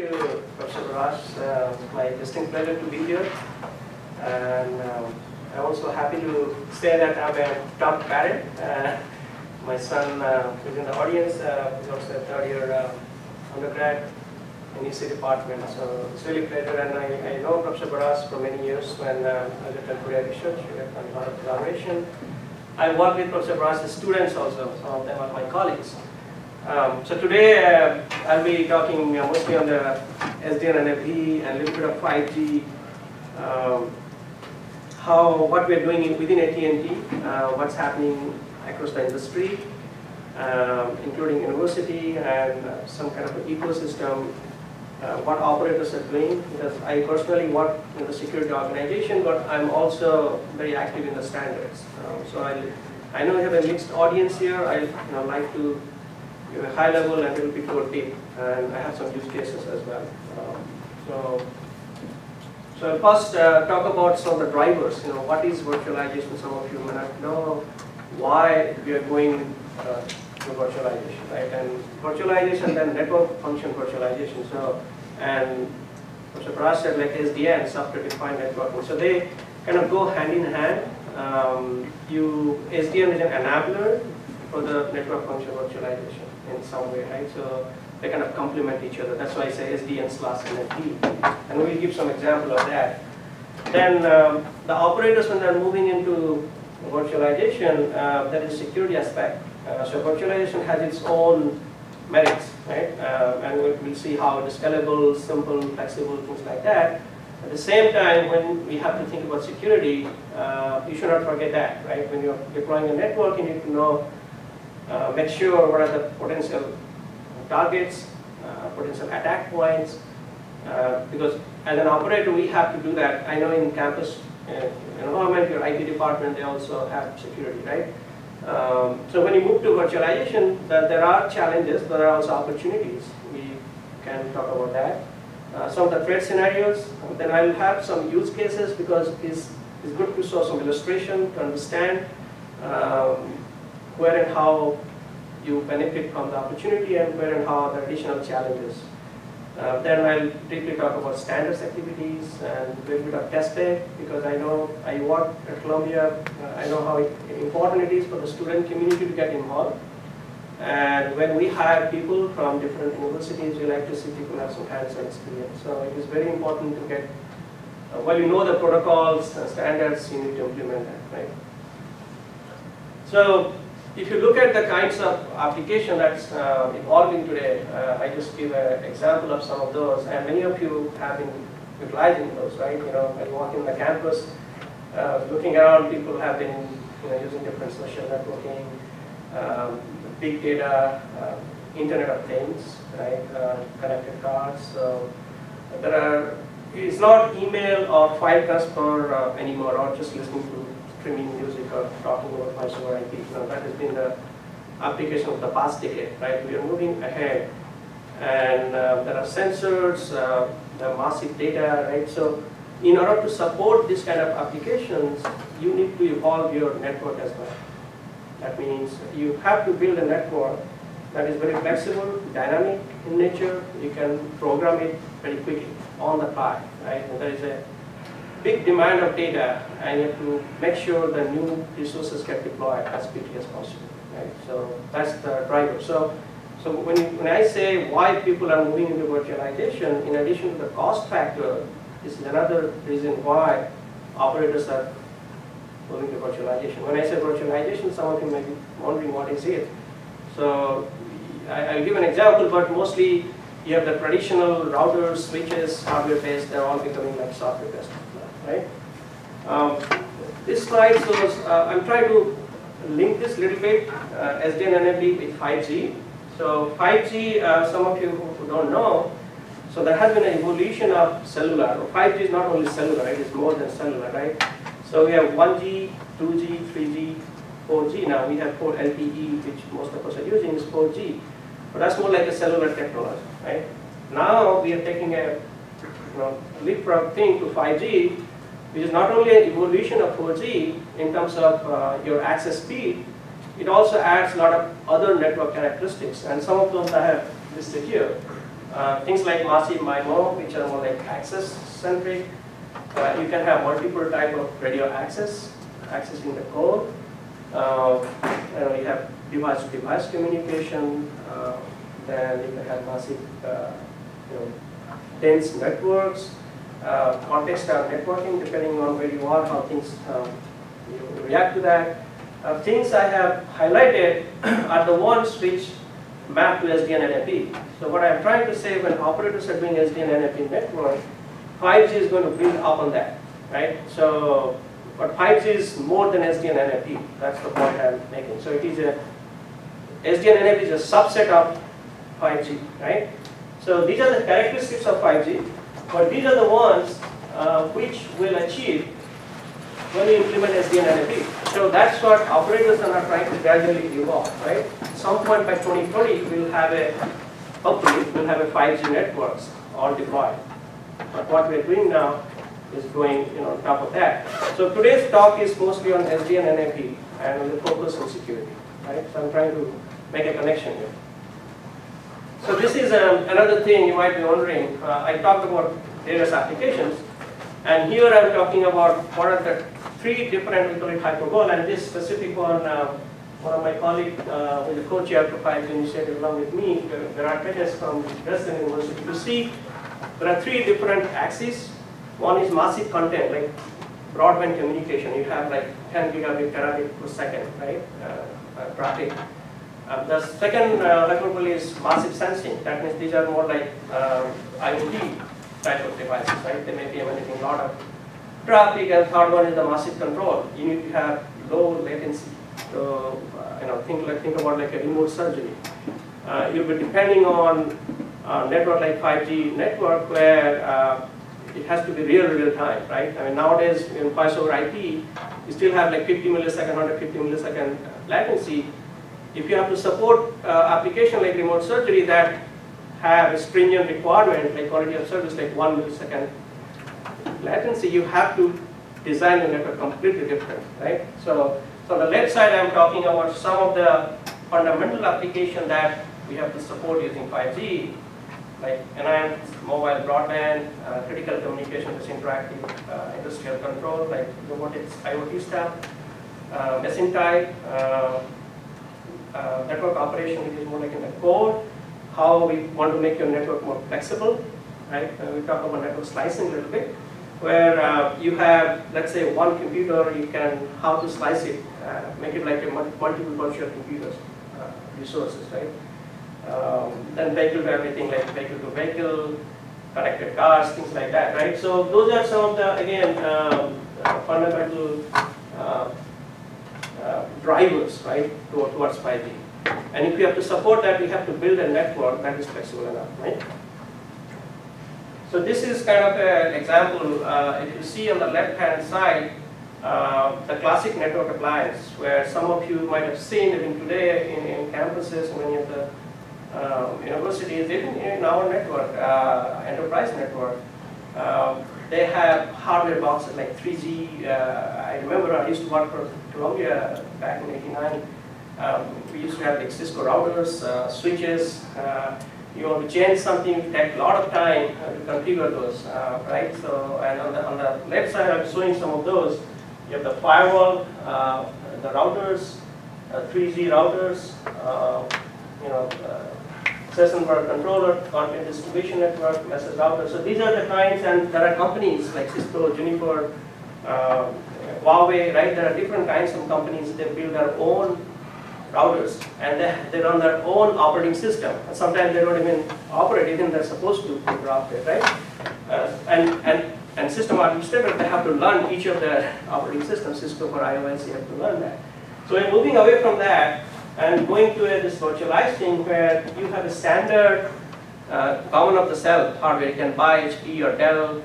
you, Professor Baras. My distinct pleasure to be here. And I'm also happy to say that I'm a top parent. My son is in the audience. He's also a third-year undergrad in EC department. So it's really a pleasure. And I know Professor Baras for many years when I did Korea research. We have done a lot of collaboration. I work with Professor Baras' students also. Some of them are my colleagues. So today I'll be talking mostly on the SDN and NFV and a little bit of 5G, what we're doing within AT&T, what's happening across the industry, including university and some kind of an ecosystem, what operators are doing, because I personally work in the security organization, but I'm also very active in the standards. So I know we have a mixed audience here. I like to give a high level and a little bit more deep, and I have some use cases as well. So first talk about some of the drivers. What is virtualization? Some of you may not know why we are going to virtualization, right? And virtualization, then network function virtualization. So, and Professor Baras said like SDN, software-defined networking. So they kind of go hand in hand. SDN is an enabler for the network function virtualization in some way, right? So they kind of complement each other. That's why I say SDN/NFV. And we'll give some example of that. Then the operators, when they're moving into virtualization, there is security aspect. So virtualization has its own merits, right? And we'll see how it is scalable, simple, flexible, things like that. At the same time, when we have to think about security, you should not forget that, right? When you're deploying a network, you need to know, make sure what are the potential targets, potential attack points, because as an operator we have to do that. I know in campus environment, your IT department, they also have security, right? So when you move to virtualization, there are challenges, there are also opportunities. We can talk about that. Some of the threat scenarios, then I will have some use cases because it's good to show some illustration to understand where and how you benefit from the opportunity and where and how the additional challenges. Then I'll briefly talk about standards activities and a little bit of test bed, because I know I work at Columbia, I know how important it is for the student community to get involved. And when we hire people from different universities, we like to see people have some hands-on experience. So it is very important to get, you know the protocols, standards, you need to implement that, right? So, if you look at the kinds of application that's evolving today, I just give an example of some of those, and many of you have been utilizing those, right? When you walk in the campus, looking around, people have been using different social networking, big data, Internet of Things, right? Connected cars. So it's not email or file transfer anymore, or just listening to streaming music or talking about voice over IP. That has been the application of the past decade, right? We are moving ahead. And there are sensors, there are massive data, right? So in order to support this kind of applications, you need to evolve your network as well. That means you have to build a network that is very flexible, dynamic in nature. You can program it very quickly, on the fly, right? And there is a big demand of data, and you have to make sure the new resources get deployed as quickly as possible, right? So that's the driver. So when I say why people are moving into virtualization, in addition to the cost factor, is another reason why operators are moving to virtualization. When I say virtualization, some of you may be wondering what is it. So I'll give an example, but mostly you have the traditional routers, switches, hardware-based, they're all becoming like software-based. Right? This slide shows, I'm trying to link this little bit, SDN and NFV with 5G. So 5G, some of you who don't know, so there has been an evolution of cellular. 5G is not only cellular, right? It's more than cellular, right? So we have 1G, 2G, 3G, 4G. Now we have 4LTE, which most of us are using, is 4G. But that's more like a cellular technology, right? Now we are taking a leapfrog thing to 5G, which is not only an evolution of 4G in terms of your access speed, it also adds a lot of other network characteristics, and some of those I have listed here. Things like massive MIMO, which are more like access-centric. You can have multiple type of radio access, accessing the core. You have device-to-device communication. Then you can have massive, dense networks. Context and networking, depending on where you are, how things you react to that. Things I have highlighted are the ones which map to SDN and NFV. So what I'm trying to say, when operators are doing SDN and NFV network, 5G is going to build up on that, right? So, but 5G is more than SDN and NFV. That's the point I'm making. So it is a, SDN and NFV is a subset of 5G, right? So these are the characteristics of 5G, but these are the ones which will achieve when you implement SDN and NFV. So that's what operators are trying to gradually evolve, right? At some point by 2020, we'll have a, hopefully, we'll have a 5G networks all deployed. But what we're doing now is going on top of that. So today's talk is mostly on SDN and NFV and the focus on security, right? So I'm trying to make a connection here. So this is another thing you might be wondering. I talked about various applications. And here I'm talking about what are the three different, we call it hypergoal, and this specific one, one of my colleagues who is the co-chair of the 5G initiative along with me, Baras from Dresden University. You see, there are three different axes. One is massive content, like broadband communication. You have like 10 gigabit, terabit per second, right, traffic. The second hypergoal is massive sensing. That means these are more like IoT type of devices, right? They may be emanating a lot of traffic. And third one is the massive control. You need to have low latency. So, think about like a remote surgery. You'll be depending on a network like 5G network where it has to be real time, right? I mean, nowadays in voice over IP, you still have like 50 millisecond, 150 millisecond latency. If you have to support application like remote surgery that have a stringent requirement, like quality of service, like 1 millisecond latency, you have to design the network completely different, right? So on the left side, I'm talking about some of the fundamental application that we have to support using 5G, like enhanced mobile broadband, critical communication with interactive industrial control, like robotics, IoT stuff, machine type, network operation, which is more like in the core. How we want to make your network more flexible, right? We talk about network slicing a little bit, where you have, let's say, one computer, you can, how to slice it, make it like a multiple virtual computers, resources, right? Then vehicle to everything, like vehicle to vehicle, connected cars, things like that, right? So those are some of the, again, fundamental drivers, right, towards 5G. And if you have to support that, we have to build a network that is flexible enough, right? So this is kind of an example. If you see on the left-hand side, the classic network appliance, where some of you might have seen even today in campuses, many of the universities, even in our network, enterprise network, they have hardware boxes like 3G. I remember I used to work for Columbia back in '89. We used to have like Cisco routers, switches. You want to change something, you take a lot of time to configure those, right? So, and on the left side, I'm showing some of those. You have the firewall, the routers, 3G routers, session bar controller, content distribution network, message router. So these are the kinds, and there are companies like Cisco, Juniper, Huawei, right? There are different kinds of companies. They build their own routers, and they run their own operating system. And sometimes they don't even operate, even they're supposed to operate, right? And system administrators, they have to learn each of their operating systems. Cisco for iOS, you have to learn that. So in moving away from that and going to this virtualized thing where you have a standard common of the cell hardware, you can buy HP or Dell,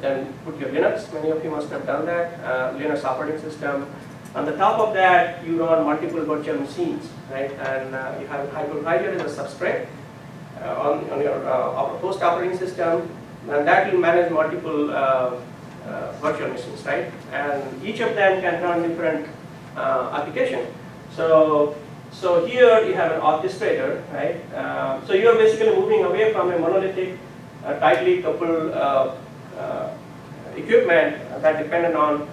then put your Linux. Many of you must have done that. Linux operating system. On the top of that, you run multiple virtual machines, right? And you have a hypervisor as a substrate on your host operating system, and that will manage multiple virtual machines, right? And each of them can run different application. So So here you have an orchestrator, right? So you are basically moving away from a monolithic, tightly coupled equipment that depended on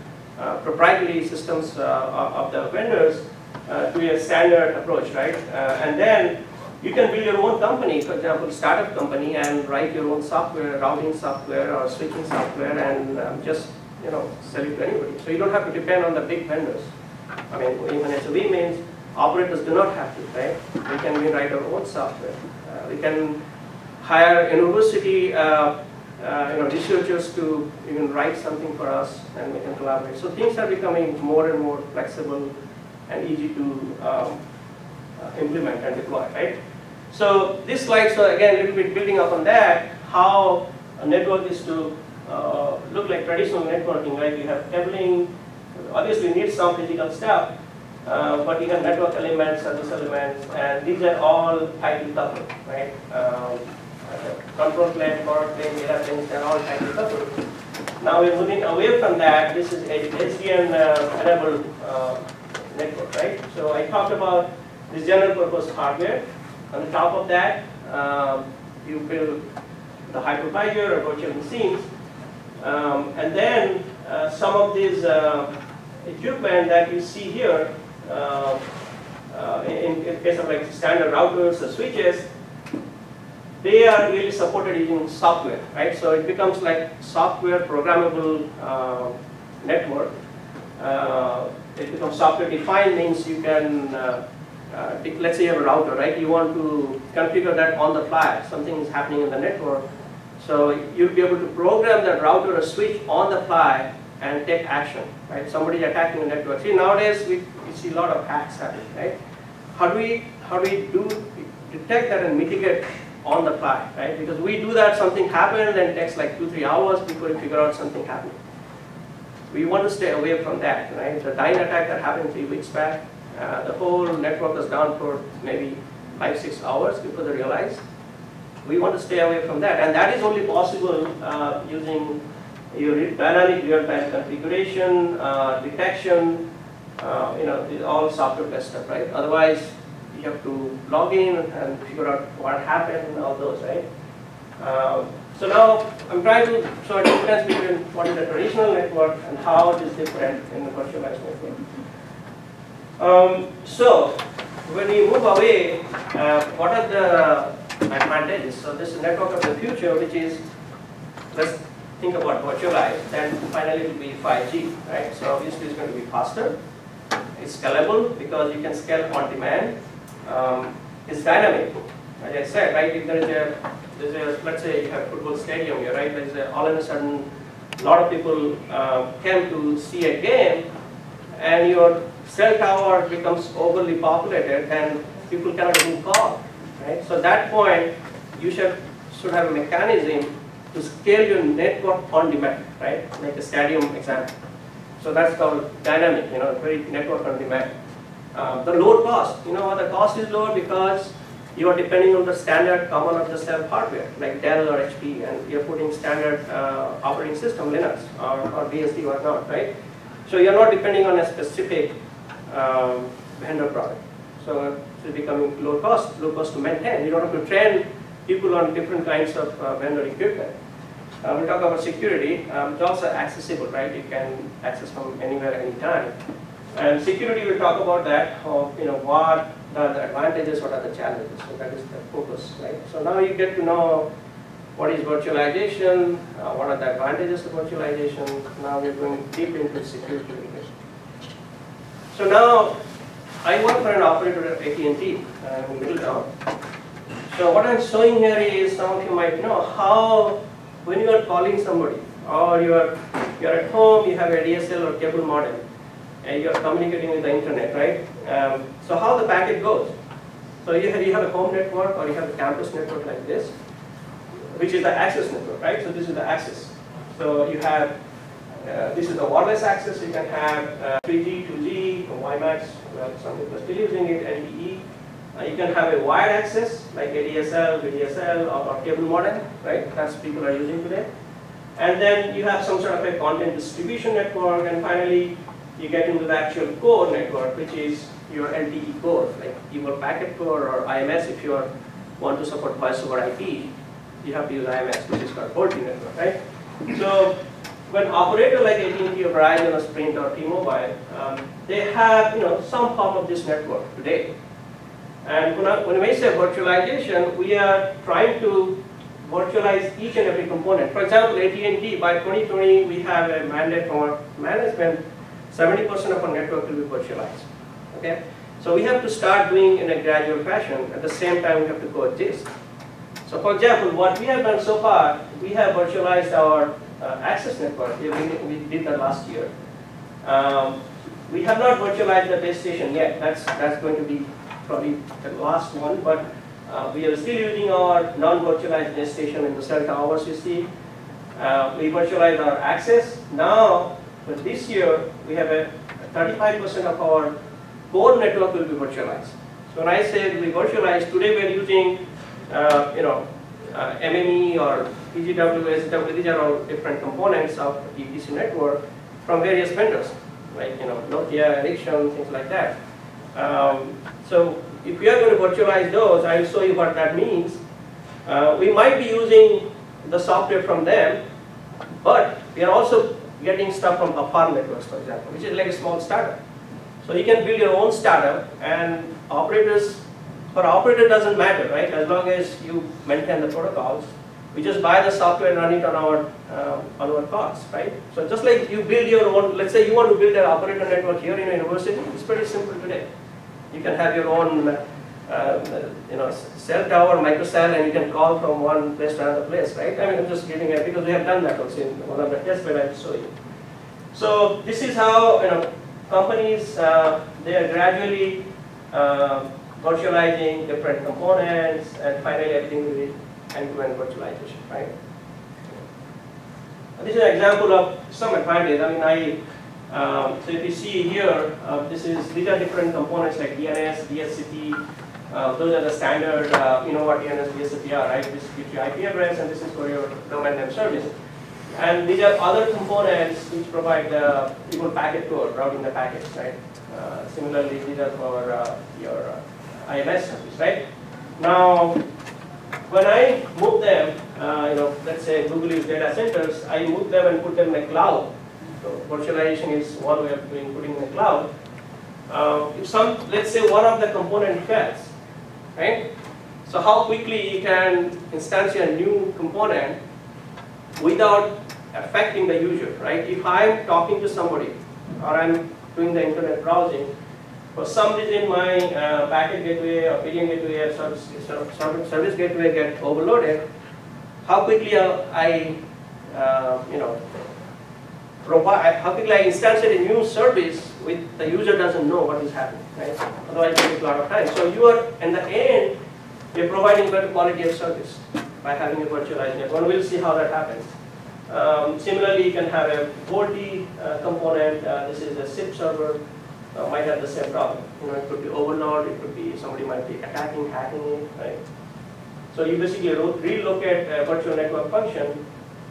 proprietary systems of the vendors to a standard approach, right? And then you can build your own company, for example, startup company, and write your own software, routing software or switching software, and just sell it to anybody. So you don't have to depend on the big vendors. I mean, even SOV means operators do not have to, right? We can write our own software. We can hire university researchers to even write something for us, and we can collaborate. So things are becoming more and more flexible and easy to implement and deploy, right? So this slide, so again, a little bit building up on that, how a network is to look like traditional networking, right? You have cabling, obviously you need some physical stuff, but you have network elements, service elements, and these are all tightly coupled, right? Control plane, power plane, data planes, they're all tightly coupled. Now we're moving away from that. This is SDN enabled network, right? So I talked about this general purpose hardware. On the top of that, you build the hypervisor or virtual machines. And then some of these equipment that you see here, in case of like standard routers or switches, they are really supported using software, right? So it becomes like software programmable network. It becomes software defined, means you can, let's say you have a router, right? You want to configure that on the fly. Something is happening in the network. So you'll be able to program that router or switch on the fly and take action, right? Somebody is attacking the network. See, nowadays we see a lot of hacks happening, right? How do we detect that and mitigate on the fly, right? Because we do that, something happened, then it takes like 2-3 hours before you figure out something happened. We want to stay away from that, right? The Dyne attack that happened 3 weeks back, the whole network was down for maybe 5-6 hours before they realized. We want to stay away from that, and that is only possible using your dynamic real-time configuration, detection, all software-based stuff, right? Otherwise, you have to log in and figure out what happened and all those, right? So now I'm trying to show a difference between what is a traditional network and how it is different in the virtualized network. So when we move away, what are the advantages? So this is network of the future, which is, let's think about virtualized, then finally it will be 5G, right? So obviously it's going to be faster. It's scalable because you can scale on demand. It's dynamic, as I said, right? If there is a let's say you have football stadium here, right? There is all of a sudden a lot of people came to see a game, and your cell tower becomes overly populated, and people cannot even call, right? So at that point, you should have a mechanism to scale your network on demand, right? Like a stadium example. So that's called dynamic, very network on demand. The lower cost, the cost is lower because you are depending on the standard common of the cell hardware, like Dell or HP, and you're putting standard operating system, Linux or BSD or not, right? So you're not depending on a specific vendor product. So it's becoming low cost to maintain. You don't have to train people on different kinds of vendor equipment. We'll talk about security. It's also accessible, right? You can access from anywhere, anytime. And security, we'll talk about that, what are the advantages, what are the challenges. So that is the focus, right? So now you get to know what is virtualization, what are the advantages of virtualization. Now we're going deep into security. So now, I work for an operator at AT&T in Middletown. So what I'm showing here is, some of you might know, how when you are calling somebody, or you are at home, you have a DSL or cable modem, and you are communicating with the internet, right? So how the packet goes. So you have a home network, or you have a campus network like this, which is the access network, right? So this is the access. So you have, this is the wireless access. You can have 3G, 2G, WiMAX, well, some people are still using it, LTE. You can have a wired access, like ADSL, VDSL, or cable modem, right? That's people are using today. And then you have some sort of a content distribution network, and finally, you get into the actual core network, which is your LTE core, like your packet core or IMS. If you want to support voice over IP, you have to use IMS, which is called VoLTE network, right? So when operator like AT&T or Verizon or Sprint or T-Mobile, they have some form of this network today. And when we say virtualization, we are trying to virtualize each and every component. For example, AT&T, by 2020, we have a mandate from our management, 70% of our network will be virtualized. Okay? So we have to start doing in a gradual fashion. At the same time, we have to coexist. So for example, what we have done so far, we have virtualized our access network. We did that last year. We have not virtualized the base station yet. That's going to be probably the last one, but we are still using our non-virtualized base station in the cell towers, you see. We virtualize our access. Now, for this year, we have a 35% of our core network will be virtualized. So when I say we virtualize, today we are using MME or PGW, SW, these are all different components of EPC network from various vendors, like Nokia, Ericsson, things like that. So if we are going to virtualize those, I will show you what that means. We might be using the software from them, but we are also getting stuff from Afar Networks, for example, which is like a small startup. So you can build your own startup, and operators, for operator doesn't matter, right? As long as you maintain the protocols, we just buy the software and run it on our costs, right? So just like you build your own, let's say you want to build an operator network here in a university, it's pretty simple today. You can have your own, cell tower, microcell, and you can call from one place to another place, right? I mean, I'm just giving it because we have done that also in one of the tests that I will show you. So this is how companies they are gradually virtualizing different components, and finally everything will be end-to-end virtualization, right? And this is an example of some advantage. I mean, so if you see here, these are different components like DNS, DSCP. Those are the standard, you know what DNS, DSCP are, right? This gives you IP address, and this is for your domain name service. And these are other components which provide the people packet core, routing the packets, right? Similarly, these are for your IMS service, right? Now, when I move them, let's say Google is data centers, I move them and put them in a cloud. So virtualization is one way of doing putting in the cloud. If let's say one of the component fails, right? So how quickly you can instantiate a new component without affecting the user, right? If I'm talking to somebody or I'm doing the internet browsing, for some reason my packet gateway or PDN gateway or service gateway get overloaded, how quickly I instantiate a new service with the user doesn't know what is happening, right? Otherwise it takes a lot of time. So you are, in the end, you're providing better quality of service by having a virtualized network. And we'll see how that happens. Similarly, you can have a VoLTE component. This is a SIP server. Might have the same problem. It could be overload. It could be somebody might be hacking it, right? So you basically relocate a virtual network function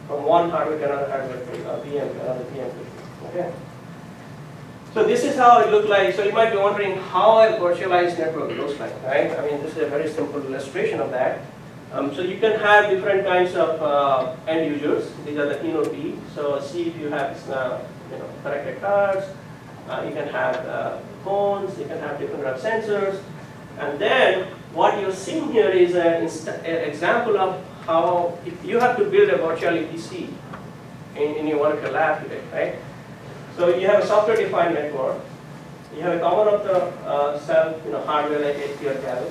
from one hardware to another hardware, VM to another VM. Okay. So this is how it looks like. So you might be wondering how a virtualized network looks like, right? I mean, this is a very simple illustration of that. So you can have different kinds of end users. These are the NOP. So see if you have connected cards. You can have phones. You can have different types of sensors. And then what you're seeing here is an example of how, if you have to build a virtual EPC in your work lab today, right? So you have a software-defined network. You have a common of the cell, hardware like HP or Dell.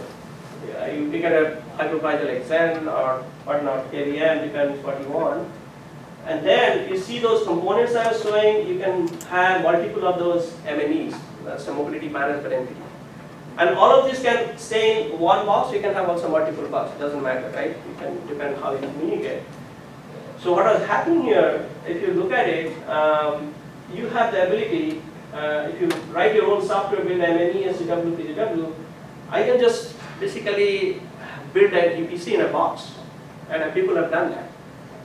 You pick a hypervisor like Xen or whatnot, KVM, depends what you want. And then you see those components I was showing. You can have multiple of those MMEs. That's a mobility management entity. And all of this can stay in one box. You can have also multiple boxes. It doesn't matter, right? You can depend how you communicate. So what is happening here, if you look at it, you have the ability, if you write your own software, build MME, SCW, PGW, I can just basically build an EPC in a box. And people have done that.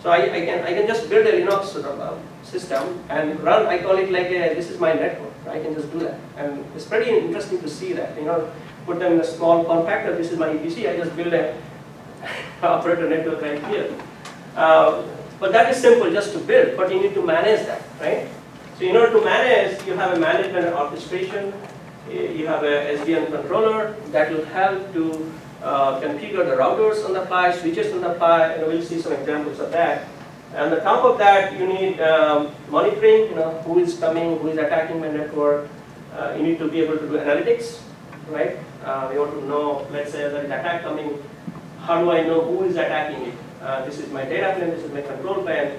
So I can just build a Linux sort of system and run. I call it like a, this is my network. I can just do that, and it's pretty interesting to see that. You know, put them in a small compactor. This is my EPC. I just build a operator network right here. But that is simple, just to build. But you need to manage that, right? So in order to manage, you have a management and orchestration. You have a SDN controller that will help to configure the routers on the fly, switches on the fly, and we'll see some examples of that. And on top of that, you need monitoring, you know, who is coming, who is attacking my network. You need to be able to do analytics, right? You want to know, let's say there is an attack coming, how do I know who is attacking it? This is my data plane, this is my control plane,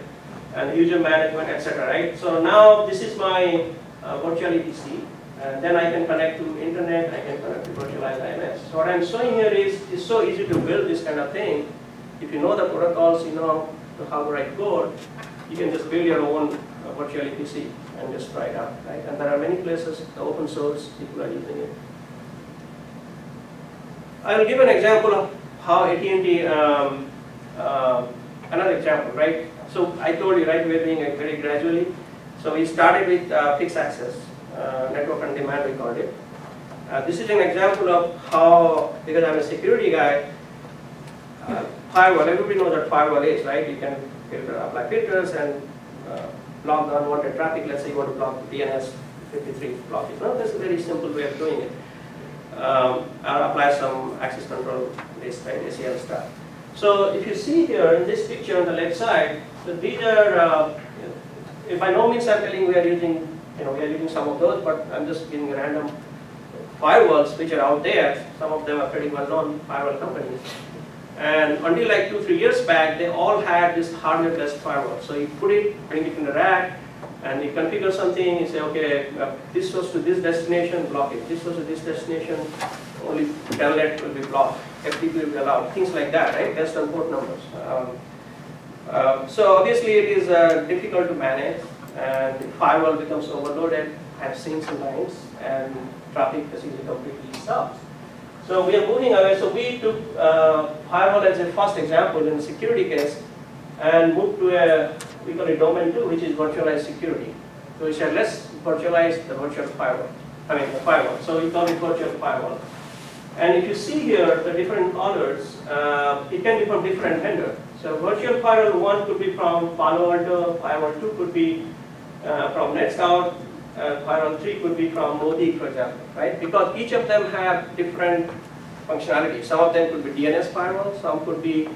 and user management, etc. Right? So now this is my virtual EPC. And then I can connect to internet, I can connect to virtualized IMS. So what I'm showing here is it's so easy to build this kind of thing. If you know the protocols, you know how to write code, you can just build your own virtual EPC and just try it out. Right? And there are many places, the open source, people are using it. I will give an example of how AT&T, another example, right? So I told you, right, we're doing it very gradually. So we started with fixed access. Network on demand, we called it. This is an example of how, because I'm a security guy, firewall, everybody knows what firewall is, right? You can filter, apply filters and block the unwanted traffic. Let's say you want to block DNS 53 block. Now, this is a very simple way of doing it. I'll apply some access control list, right, ACL stuff. So if you see here in this picture on the left side, so these are, if by no means I'm telling we are using, you know, we are using some of those, but I'm just giving random firewalls which are out there. Some of them are pretty well known firewall companies. And until like 2-3 years back, they all had this hardware-based firewall. So you put it, bring it in the rack, and you configure something. You say, okay, this goes to this destination, block it. This goes to this destination, only telnet will be blocked. FTP will be allowed. Things like that, right? Based on port numbers. So obviously, it is difficult to manage. And the firewall becomes overloaded, I've seen sometimes, and traffic basically completely stops. So we are moving away. So we took firewall as a first example in the security case and moved to a, we call it domain 2, which is virtualized security. So we said, let's virtualize the virtual firewall, I mean the firewall. So we call it virtual firewall. And if you see here, the different colors, it can be from different vendors. So virtual firewall 1 could be from Palo Alto, firewall 2 could be from Netscout, firewall 3 could be from Modi, for example, right? Because each of them have different functionality. Some of them could be DNS firewall, some could be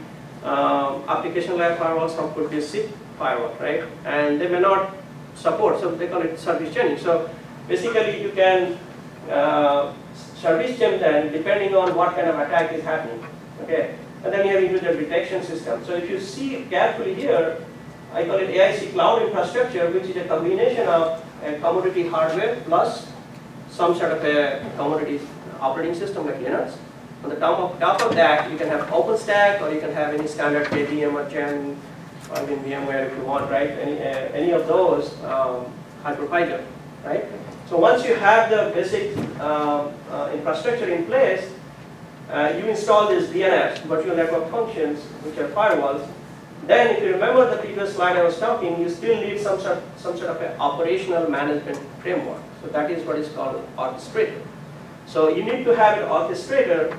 application layer firewall, some could be SIP firewall, right? And they may not support, so they call it service chaining. So basically, you can service chain them depending on what kind of attack is happening, okay? And then you have user detection system. So if you see carefully here, I call it AIC cloud infrastructure, which is a combination of a commodity hardware plus some sort of a commodity operating system like Linux. On the top of that, you can have OpenStack, or you can have any standard KVM or Xen, or even VMware if you want, right? Any of those hypervisor, right? So once you have the basic infrastructure in place, you install these DNFs, virtual network functions, which are firewalls. Then, if you remember the previous slide I was talking, you still need some sort of an operational management framework. So that is what is called an orchestrator. So you need to have an orchestrator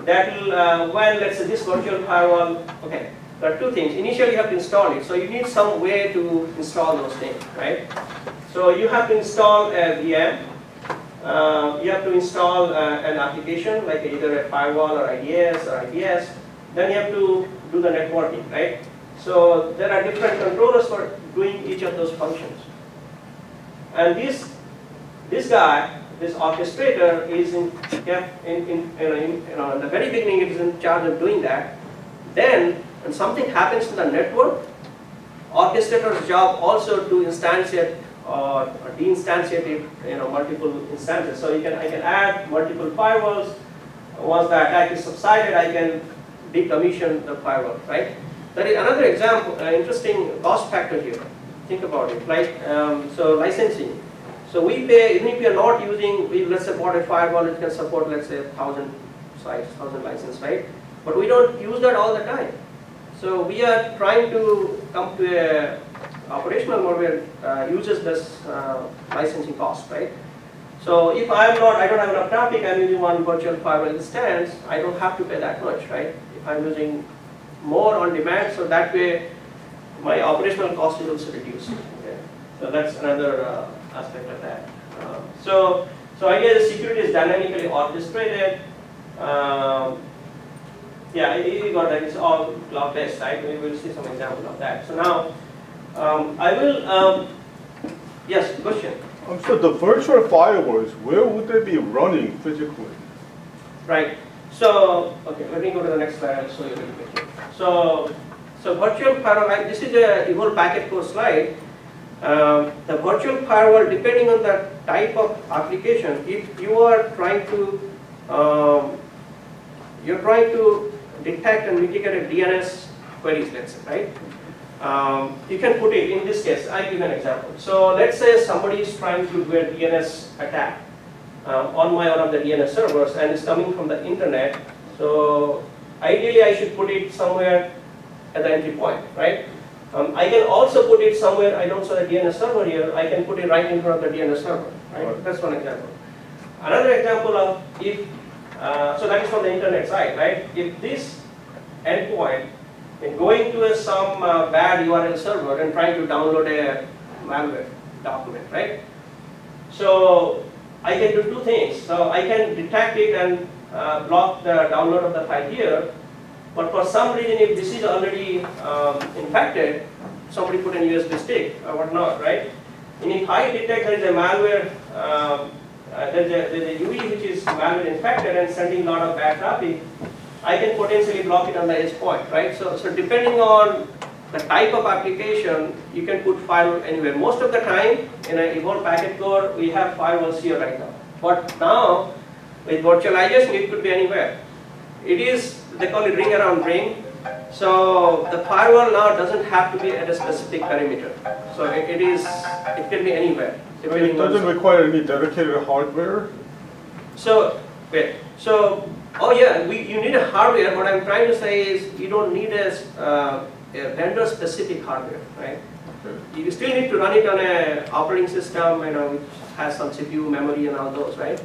that will, let's say this virtual firewall, okay, there are two things. Initially, you have to install it. So you need some way to install those things, right? So you have to install a VM. You have to install an application, like either a firewall or IDS or IPS. Then you have to do the networking, right? So there are different controllers for doing each of those functions. And this orchestrator is in the very beginning, it is in charge of doing that. Then, when something happens to the network, orchestrator's job also to instantiate or de-instantiated, you know, multiple instances. So I can add multiple firewalls. Once the attack is subsided, I can decommission the firewall, right? There is another example, interesting cost factor here. Think about it, right? So licensing. So we pay, even if we are not using, let's support a firewall, it can support, let's say, 1,000 sites, 1,000 licenses, right? But we don't use that all the time. So we are trying to come to a operational model where uses less licensing cost, right? So if I don't have enough traffic, I'm using one virtual firewall instance, I don't have to pay that much, right? If I'm using more on demand, so that way my operational cost is also reduced. Okay? So that's another aspect of that. So idea is security is dynamically orchestrated. Yeah, you got that. It's all cloud-based, right? We will see some example of that. So now, I will. Yes, question. So the virtual firewalls, where would they be running physically? Right. So okay, let me go to the next slide. I'll show you a little bit here. So virtual firewall. This is a whole packet core slide. The virtual firewall, depending on the type of application, if you are trying to detect and mitigate a DNS queries, let's say, right? You can put it in this case. I'll give you an example. So let's say somebody is trying to do a DNS attack on one of the DNS servers, and it's coming from the internet. So ideally, I should put it somewhere at the entry point, right? I can also put it somewhere. I don't saw the DNS server here. I can put it right in front of the DNS server, right? Right. That's one example. Another example of if so that is from the internet side, right? If this endpoint is going to some bad URL server and trying to download a malware document, right? So I can do two things. So I can detect it and block the download of the file here. But for some reason, if this is already infected, somebody put an USB stick or whatnot, right? And if I detect there is a malware, there's a UE which is malware infected and sending a lot of bad traffic, I can potentially block it on the edge point, right? So depending on the type of application, you can put firewall anywhere. Most of the time, in an evolved packet core, we have firewalls here right now. But now, with virtualization, it could be anywhere. It is, they call it ring around ring. So the firewall now doesn't have to be at a specific perimeter. So it can be anywhere. So it doesn't require any dedicated hardware? So, wait, so, oh yeah, you need a hardware. What I'm trying to say is you don't need a vendor-specific hardware, right? Okay. You still need to run it on an operating system, you know, which has some CPU, memory, and all those, right?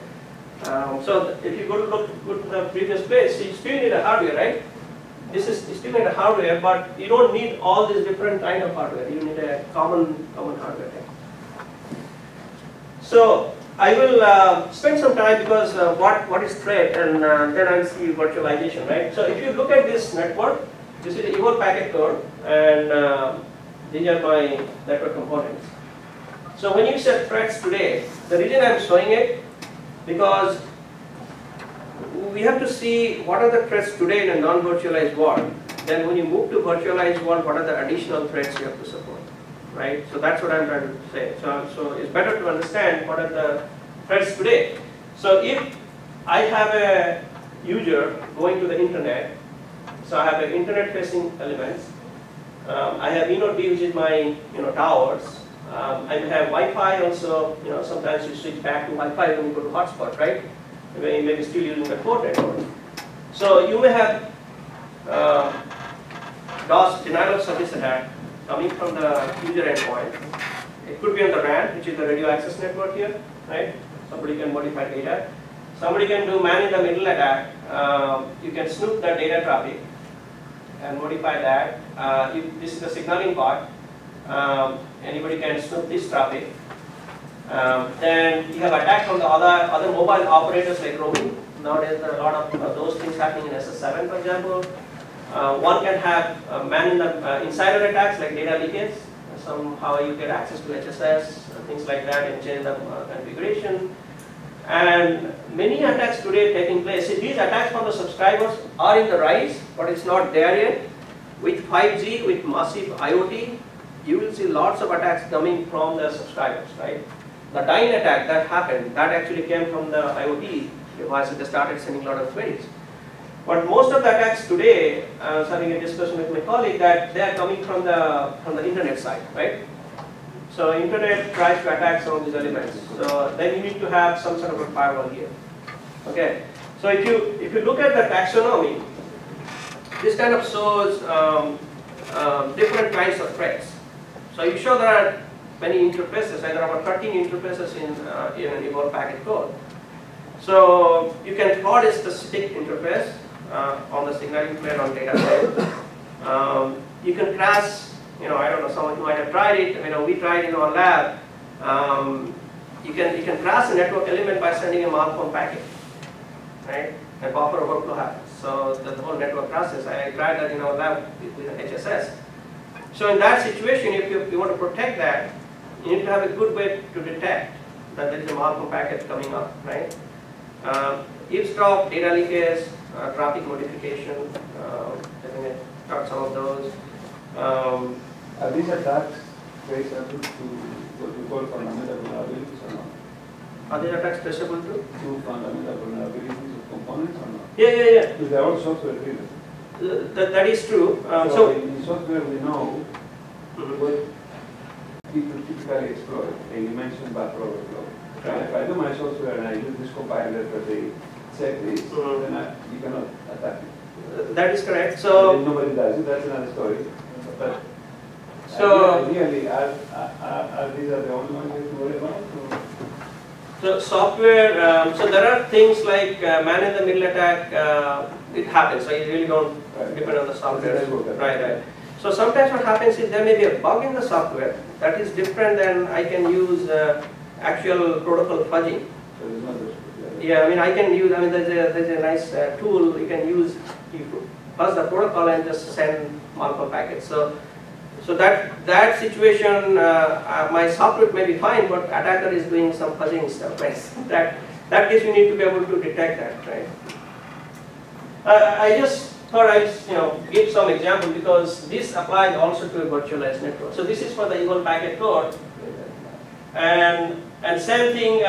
So if you go to the previous page, you still need a hardware, right? You still need a hardware, but you don't need all these different kind of hardware. You need a common hardware. Right? So I will spend some time because what is threat, and then I'll see virtualization, right? So if you look at this network, this is a evolved packet core, and these are my network components. So when you say threats today, the reason I'm showing it because we have to see what are the threats today in a non-virtualized world. Then when you move to virtualized world, what are the additional threats you have to support, right? So that's what I'm trying to say. So it's better to understand what are the threats today. So if I have a user going to the internet, so I have an internet-facing elements. I have InnoD, which is my towers. I have Wi-Fi also. Sometimes you switch back to Wi-Fi when you go to hotspot, right? You may be still using the core network. So you may have DOS denial of service attack coming from the user endpoint. It could be on the RAN, which is the radio access network here, right? Somebody can modify data. Somebody can do man-in-the-middle attack. You can snoop the data traffic and modify that. This is the signaling part. Anybody can snoop this traffic. Then you have attack from the other mobile operators like roaming. Nowadays, there are a lot of those things happening in SS7, for example. One can have insider attacks like data leakage. Somehow you get access to HSS, things like that, and change the configuration. And many attacks today taking place. See, these attacks from the subscribers are in the rise, but it's not there yet. With 5G, with massive IoT, you will see lots of attacks coming from the subscribers, right? The Dyne attack that happened, that actually came from the IoT devices. They started sending a lot of queries. But most of the attacks today, I was having a discussion with my colleague that they are coming from the internet side, right? So internet tries to attack some of these elements. So then you need to have some sort of a firewall here. Okay. So if you look at the taxonomy, this kind of shows different kinds of threats. So you show there are many interfaces, and there are about 13 interfaces in an evolved packet code. So you can call a specific interface on the signaling plane on data plane. You can crash, I don't know, someone who might have tried it, we tried in our lab. You can crash a network element by sending a malformed packet, right? And buffer overflow happens. So the whole network crashes. I tried that in our lab with HSS. So in that situation, if you want to protect that, you need to have a good way to detect that there is a malformed packet coming up, right? Eavesdrop, data leakage, traffic modification, I think I got some of those. Are these attacks very sensitive to what we call fundamental vulnerabilities or not? Are these attacks traceable to fundamental vulnerabilities of components or not? Yeah. Because they are all software driven. That is true. So in software we know what people typically exploit, and you mentioned buffer overflow. Right. If I do my software and I use this compiler for the checklist, then you cannot attack it. That is correct. So nobody does it. That's another story. But so really, are these the only ones you have to worry about? Or? So software. So there are things like man-in-the-middle attack. It happens. So you really don't depend on the software. Right. So sometimes what happens is there may be a bug in the software that is different than I can use actual protocol fudging. So there's no I can use. There's a nice tool you can use. You fuzz the protocol and just send malware packets. So that situation, my software may be fine, but attacker is doing some fuzzing stuff. Right? That case, you need to be able to detect that, right? I just thought I'd give some example because this applies also to a virtualized network. So this is for the evolved packet code, and same thing.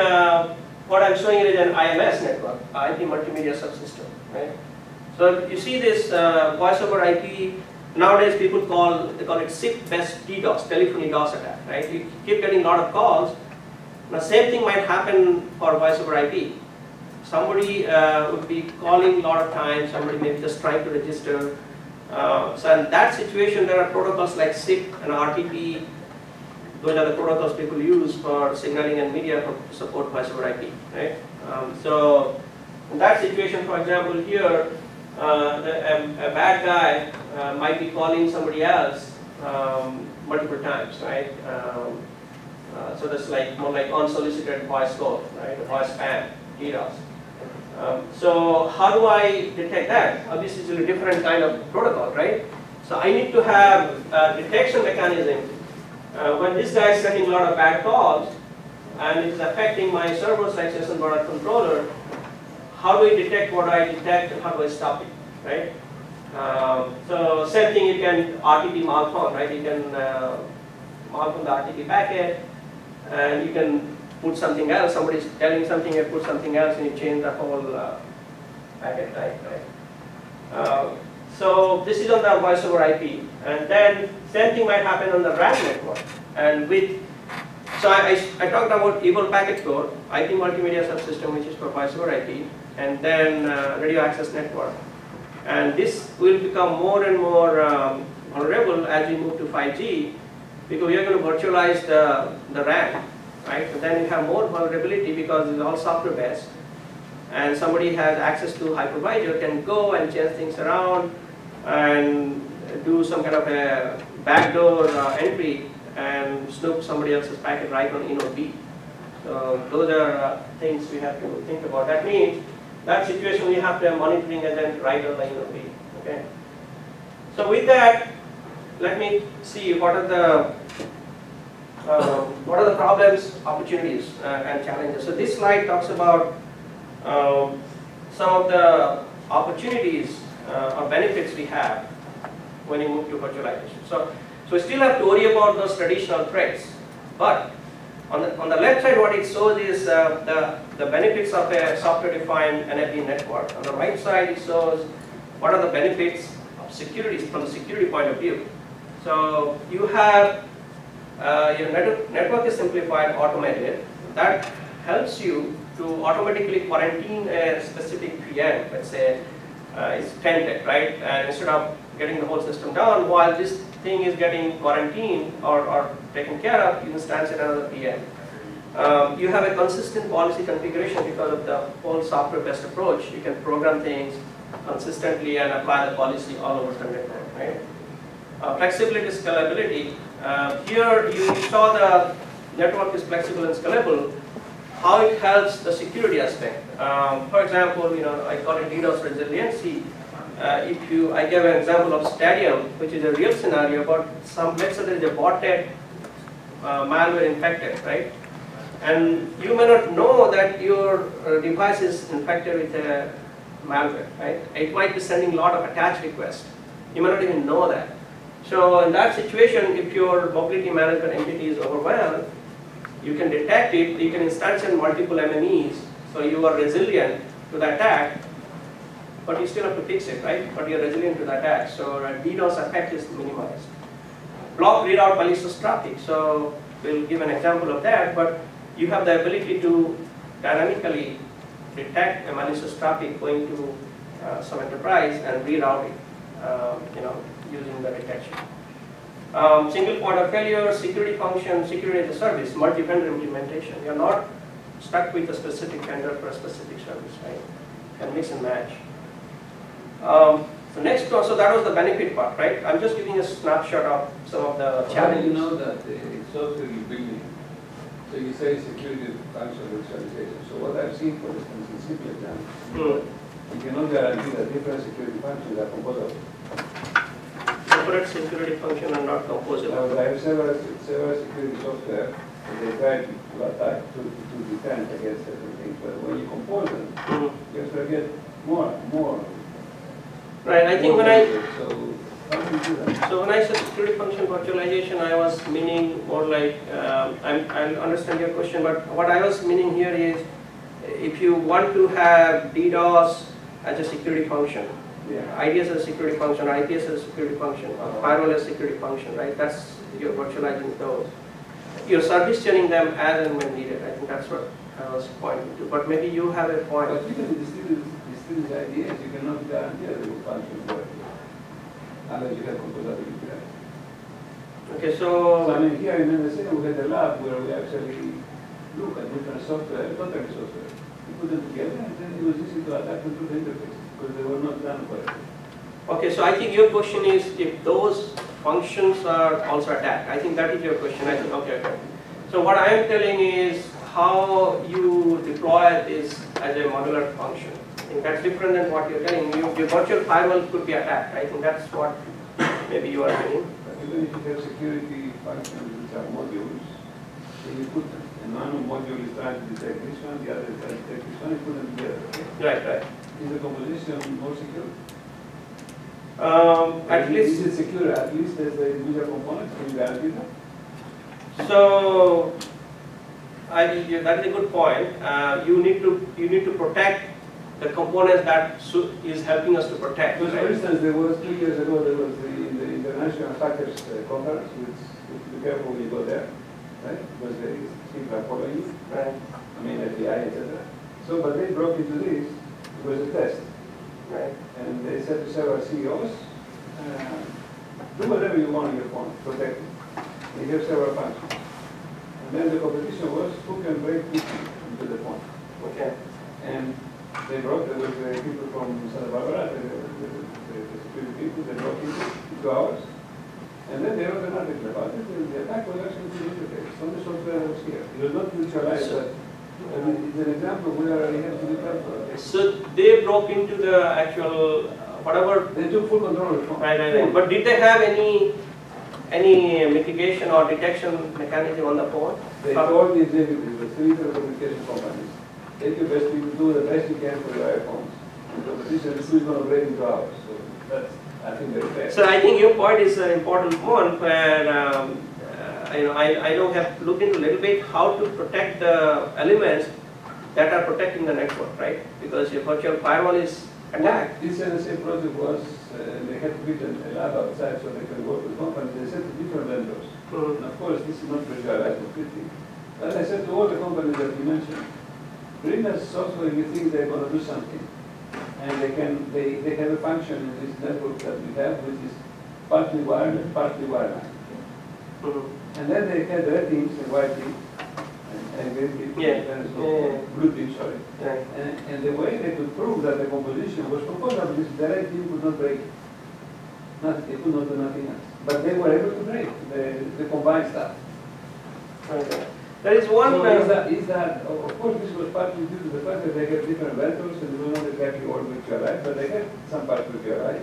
What I'm showing is an IMS network, IP multimedia subsystem, right? So you see this voice over IP. Nowadays, people call it SIP-based DDoS, telephony DOS attack, right? You keep getting a lot of calls. Now, same thing might happen for voice over IP. Somebody would be calling a lot of times. Somebody may be just trying to register. So in that situation, there are protocols like SIP and RTP. Those are the protocols people use for signaling and media to support voice over IP, right? So in that situation, for example, here, a bad guy might be calling somebody else multiple times, right? So that's like more like unsolicited voice call, right? Voice spam, DDoS. So how do I detect that? Obviously, it's a different kind of protocol, right? So I need to have a detection mechanism when this guy is sending a lot of bad calls and it is affecting my server-side session border controller. How do I detect what I detect and how do I stop it, right? So same thing, you can RTP malform, right? You can malform the RTP packet and you can put something else. Somebody's telling something, you put something else and you change the whole packet type, right? So this is on the voice over IP. And then same thing might happen on the RAN network. And so I talked about evolved packet code, IP multimedia subsystem, which is for voice over IP, and then radio access network. And this will become more and more vulnerable as we move to 5G, because we are going to virtualize the RAN, right? So then you have more vulnerability because it's all software based, and somebody has access to hypervisor, can go and change things around and do some kind of a backdoor entry and snoop somebody else's packet right on InnoB. So those are things we have to think about. That means that situation we have to have monitoring and then right on the InnoB. Okay. So with that, let me see what are the problems, opportunities, and challenges. So this slide talks about some of the opportunities or benefits we have when you move to virtualization. So we still have to worry about those traditional threats, but on the left side what it shows is the benefits of a software-defined NFV network. On the right side it shows what are the benefits of security from the security point of view. So you have your network is simplified, automated. That helps you to automatically quarantine a specific VM. Let's say it's 10 tech, right? And instead of getting the whole system down, while this thing is getting quarantined or taken care of, you instance it another VM. You have a consistent policy configuration because of the whole software-based approach. You can program things consistently and apply the policy all over the network, right? Flexibility, scalability. Here you saw the network is flexible and scalable. How it helps the security aspect. For example, you know, I call it DDoS resiliency. I gave an example of Stadium, which is a real scenario, but let's say there is a botnet malware infected, right? And you may not know that your device is infected with a malware, right? It might be sending a lot of attach requests. You may not even know that. So in that situation, if your mobility management entity is overwhelmed, you can detect it, you can instantiate multiple MMEs, so you are resilient to the attack, but you still have to fix it, right? But you are resilient to the attack, so DDoS effect is minimized. Block readout malicious traffic, so we'll give an example of that, but you have the ability to dynamically detect a malicious traffic going to some enterprise and reroute it, you know, using the detection. Single point of failure, security function, security as a service, multi-vendor implementation. You're not stuck with a specific vendor for a specific service, right? You can mix and match. So next, so that was the benefit part, right? I'm just giving a snapshot of some of the challenges. How do you know that it's so building? So you say security function virtualization. So what I've seen, for instance, in simple example, you cannot guarantee that different security functions are composable. Separate security function are not composable. I have several security software and they try to attack to defend against certain things, but when you compose them, you have to get more. Right. I think when when I said security function virtualization, I was meaning more like I understand your question, but what I was meaning here is if you want to have DDoS as a security function. Yeah. IDS as a security function, IPS as a security function, firewall as a security function, right? That's, you're virtualizing those. You're service tuning them as and when needed. I think that's what I was pointing to. But maybe you have a point. But you can distribute the ideas, you cannot guarantee that it will function well. Unless you have composability. Okay, so I mean, here in NSA we had a lab where we actually look at different software, contact software. We put them together and then it was easy to adapt them to the interface. Because they were not done for it. Okay, so I think your question is if those functions are also attacked. I think that is your question. I think, okay. So what I am telling is how you deploy this as a modular function. I think that's different than what you're telling. Your virtual firewall could be attacked. I think that's what maybe you are doing. But even if you have security functions which are modules, then you put them. And one module is trying to detect this one, the other is trying to detect this one, you put them together. Right. Is the composition more secure? At least is it secure? At least as the user components, can you guarantee that? So, that is a good point. You need to protect the components that is helping us to protect. Because, for instance, there was 2 years ago there was the International Hackers Conference, which be careful when you go there, right? Because the people are following you, right? I mean, FBI, etc. So, but they broke into this. It was a test, right? And they said to several CEOs, do whatever you want on your phone, protect it. They gave several functions. And then the competition was who can break into the phone. Okay. And they broke, there were people from Santa Barbara, the security people, they broke into 2 hours. And then they wrote an article about it, and the attack was actually to the interface. Some of the software was here. It was not neutralized, but I mean, it's an example where you have to be careful. So they broke into the actual whatever. They took full control of the phone. Right. But did they have any mitigation or detection mechanism on the phone? They told the executives, the three telecommunication companies, take your best people, do the best you can for your iPhones. The competition is going to break into ours. So that's, I think, very fair. So I think your point is an important one where. I know have looked into a little bit how to protect the elements that are protecting the network, right? Because your virtual firewall is attacked. This NSA project was, they had to build a lab outside so they could work with companies. They said to different vendors. And of course, this is not visualized completely. But I said to all the companies that you mentioned, bring us software you think they're going to do something. And they have a function in this network that we have, which is partly wired and partly wireline. Mm-hmm. And then they had red teams and white teams, and green teams, and blue teams, sorry. Yeah. And the way they could prove that the composition was composable is the red team could not break it. They could not do nothing else. But they were able to break the combined stuff. Okay. There is one of course this was partly due to the fact that they had different vendors and they don't exactly all which are right, but they had some parts which are right.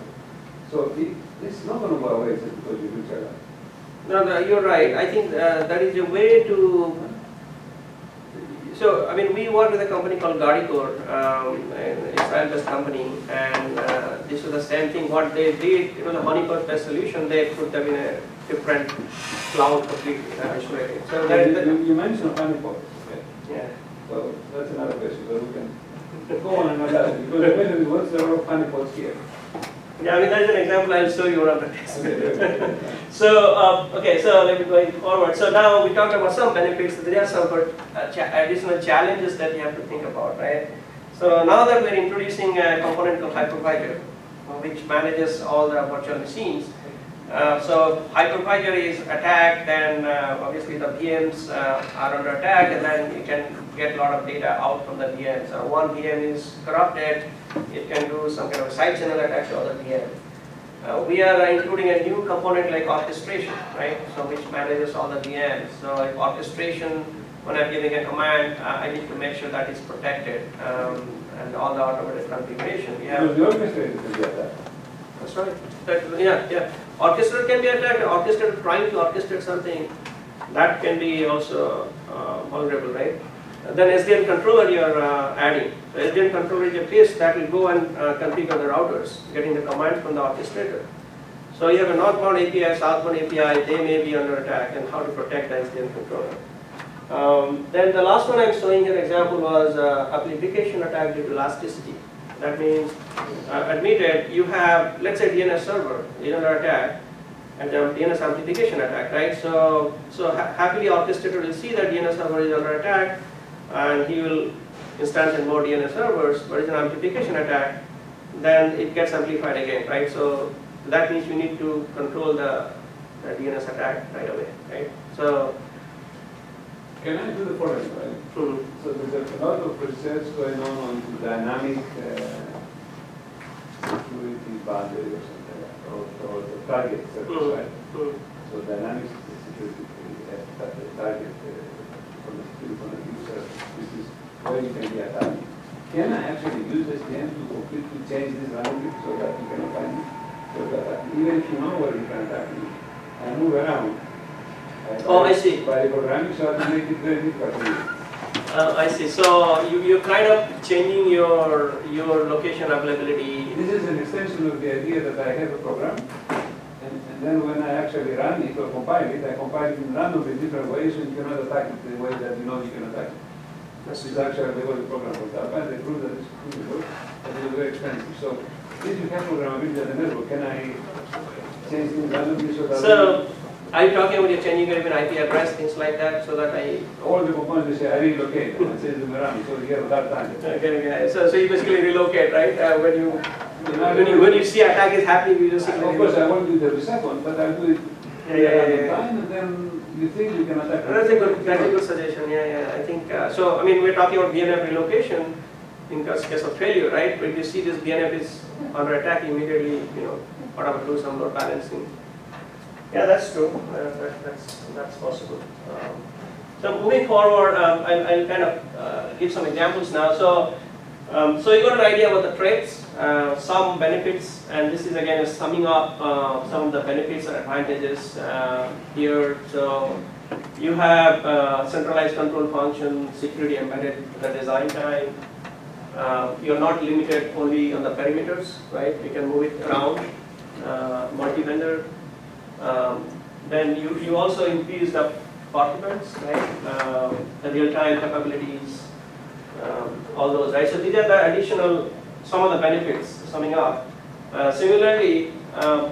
So this is not going to go away just because you which are right. No, no, you're right. I think that is a way to... So, I mean, we work with a company called GuardiCore, an Israel-based company, and this was the same thing. What they did, it was a honeypot-based solution. They put them in a different cloud completely isolated. So you mentioned honeypot. Okay. Yeah. Well, that's another question, but we can go on another. Because what's the role of honeypots here? Yeah, I mean, that's an example. I'll show you one of the tests. So, okay, so let me go forward. So now we talked about some benefits. There are some additional challenges that you have to think about, right? So now that we're introducing a component called hypervisor, which manages all the virtual machines. So hypervisor is attacked, and obviously the VMs are under attack, and then you can get a lot of data out from the VMs. So one VM is corrupted, it can do some kind of side channel attack to other VM. We are including a new component like orchestration, right? So which manages all the VMs. So like orchestration, when I'm giving a command, I need to make sure that it's protected and all the automated configuration. We have the orchestrator can be attacked. That's right. Orchestrator can be attacked. Orchestrator trying to orchestrate something that can be also vulnerable, right? Then SDN controller you are adding. So SDN controller is a piece that will go and configure the routers, getting the command from the orchestrator. So you have a northbound API, southbound API, they may be under attack, and how to protect the SDN controller. Then the last one I'm showing here example was amplification attack due to elasticity. That means, admitted, you have, let's say DNS server is under attack, and the DNS amplification attack, right? So, happily orchestrator will see that DNS server is under attack, and he will instantiate more DNS servers, but it's an amplification attack, then it gets amplified again, right? So that means you need to control the DNS attack right away, right? So can I do the following, right? Mm-hmm. So there's a lot of research going on dynamic security boundary or something like that, or the target service, mm-hmm. right? Mm-hmm. So dynamic security target from the security point of view. This is where you can be attacked. Can I actually use SDN to completely change this language so that you can find it? So that even if you know where you can attack me, I move around. Oh, I see. By programming, so I have to make it very difficult. I see. So you're kind of changing your location availability. This is an extension of the idea that I have a program. And then when I actually run it or compile it, I compile it in randomly different ways, and you cannot attack it the way that you know you can attack it. This is actually the way the program was done, and they proved that it's provable, and it was very expensive. So, if you have programmability at the network, can I change things randomly so that... So, are you talking about changing even IP address, things like that, so that I... All the components, they say, I relocate, and I change them around, so you have that time. Okay. So you basically relocate, right? When you see attack is happening, you just... Of course, I won't do it every second, but I'll do it time, and then you think you can attack... That's a good suggestion, I think... so, I mean, we're talking about VNF relocation in case of failure, right? When you see this VNF is under attack, immediately, whatever, do some load balancing. Yeah, that's true. That's possible. So, moving forward, I'll kind of give some examples now. So, so you got an idea about the traits, some benefits, and this is again a summing up some of the benefits and advantages here. So you have centralized control function, security embedded in the design time. You're not limited only on the perimeters, right? You can move it around, multi-vendor. Then you also increase the performance, right? The real-time capabilities. All those, right? So these are the additional, some of the benefits, summing up. Similarly,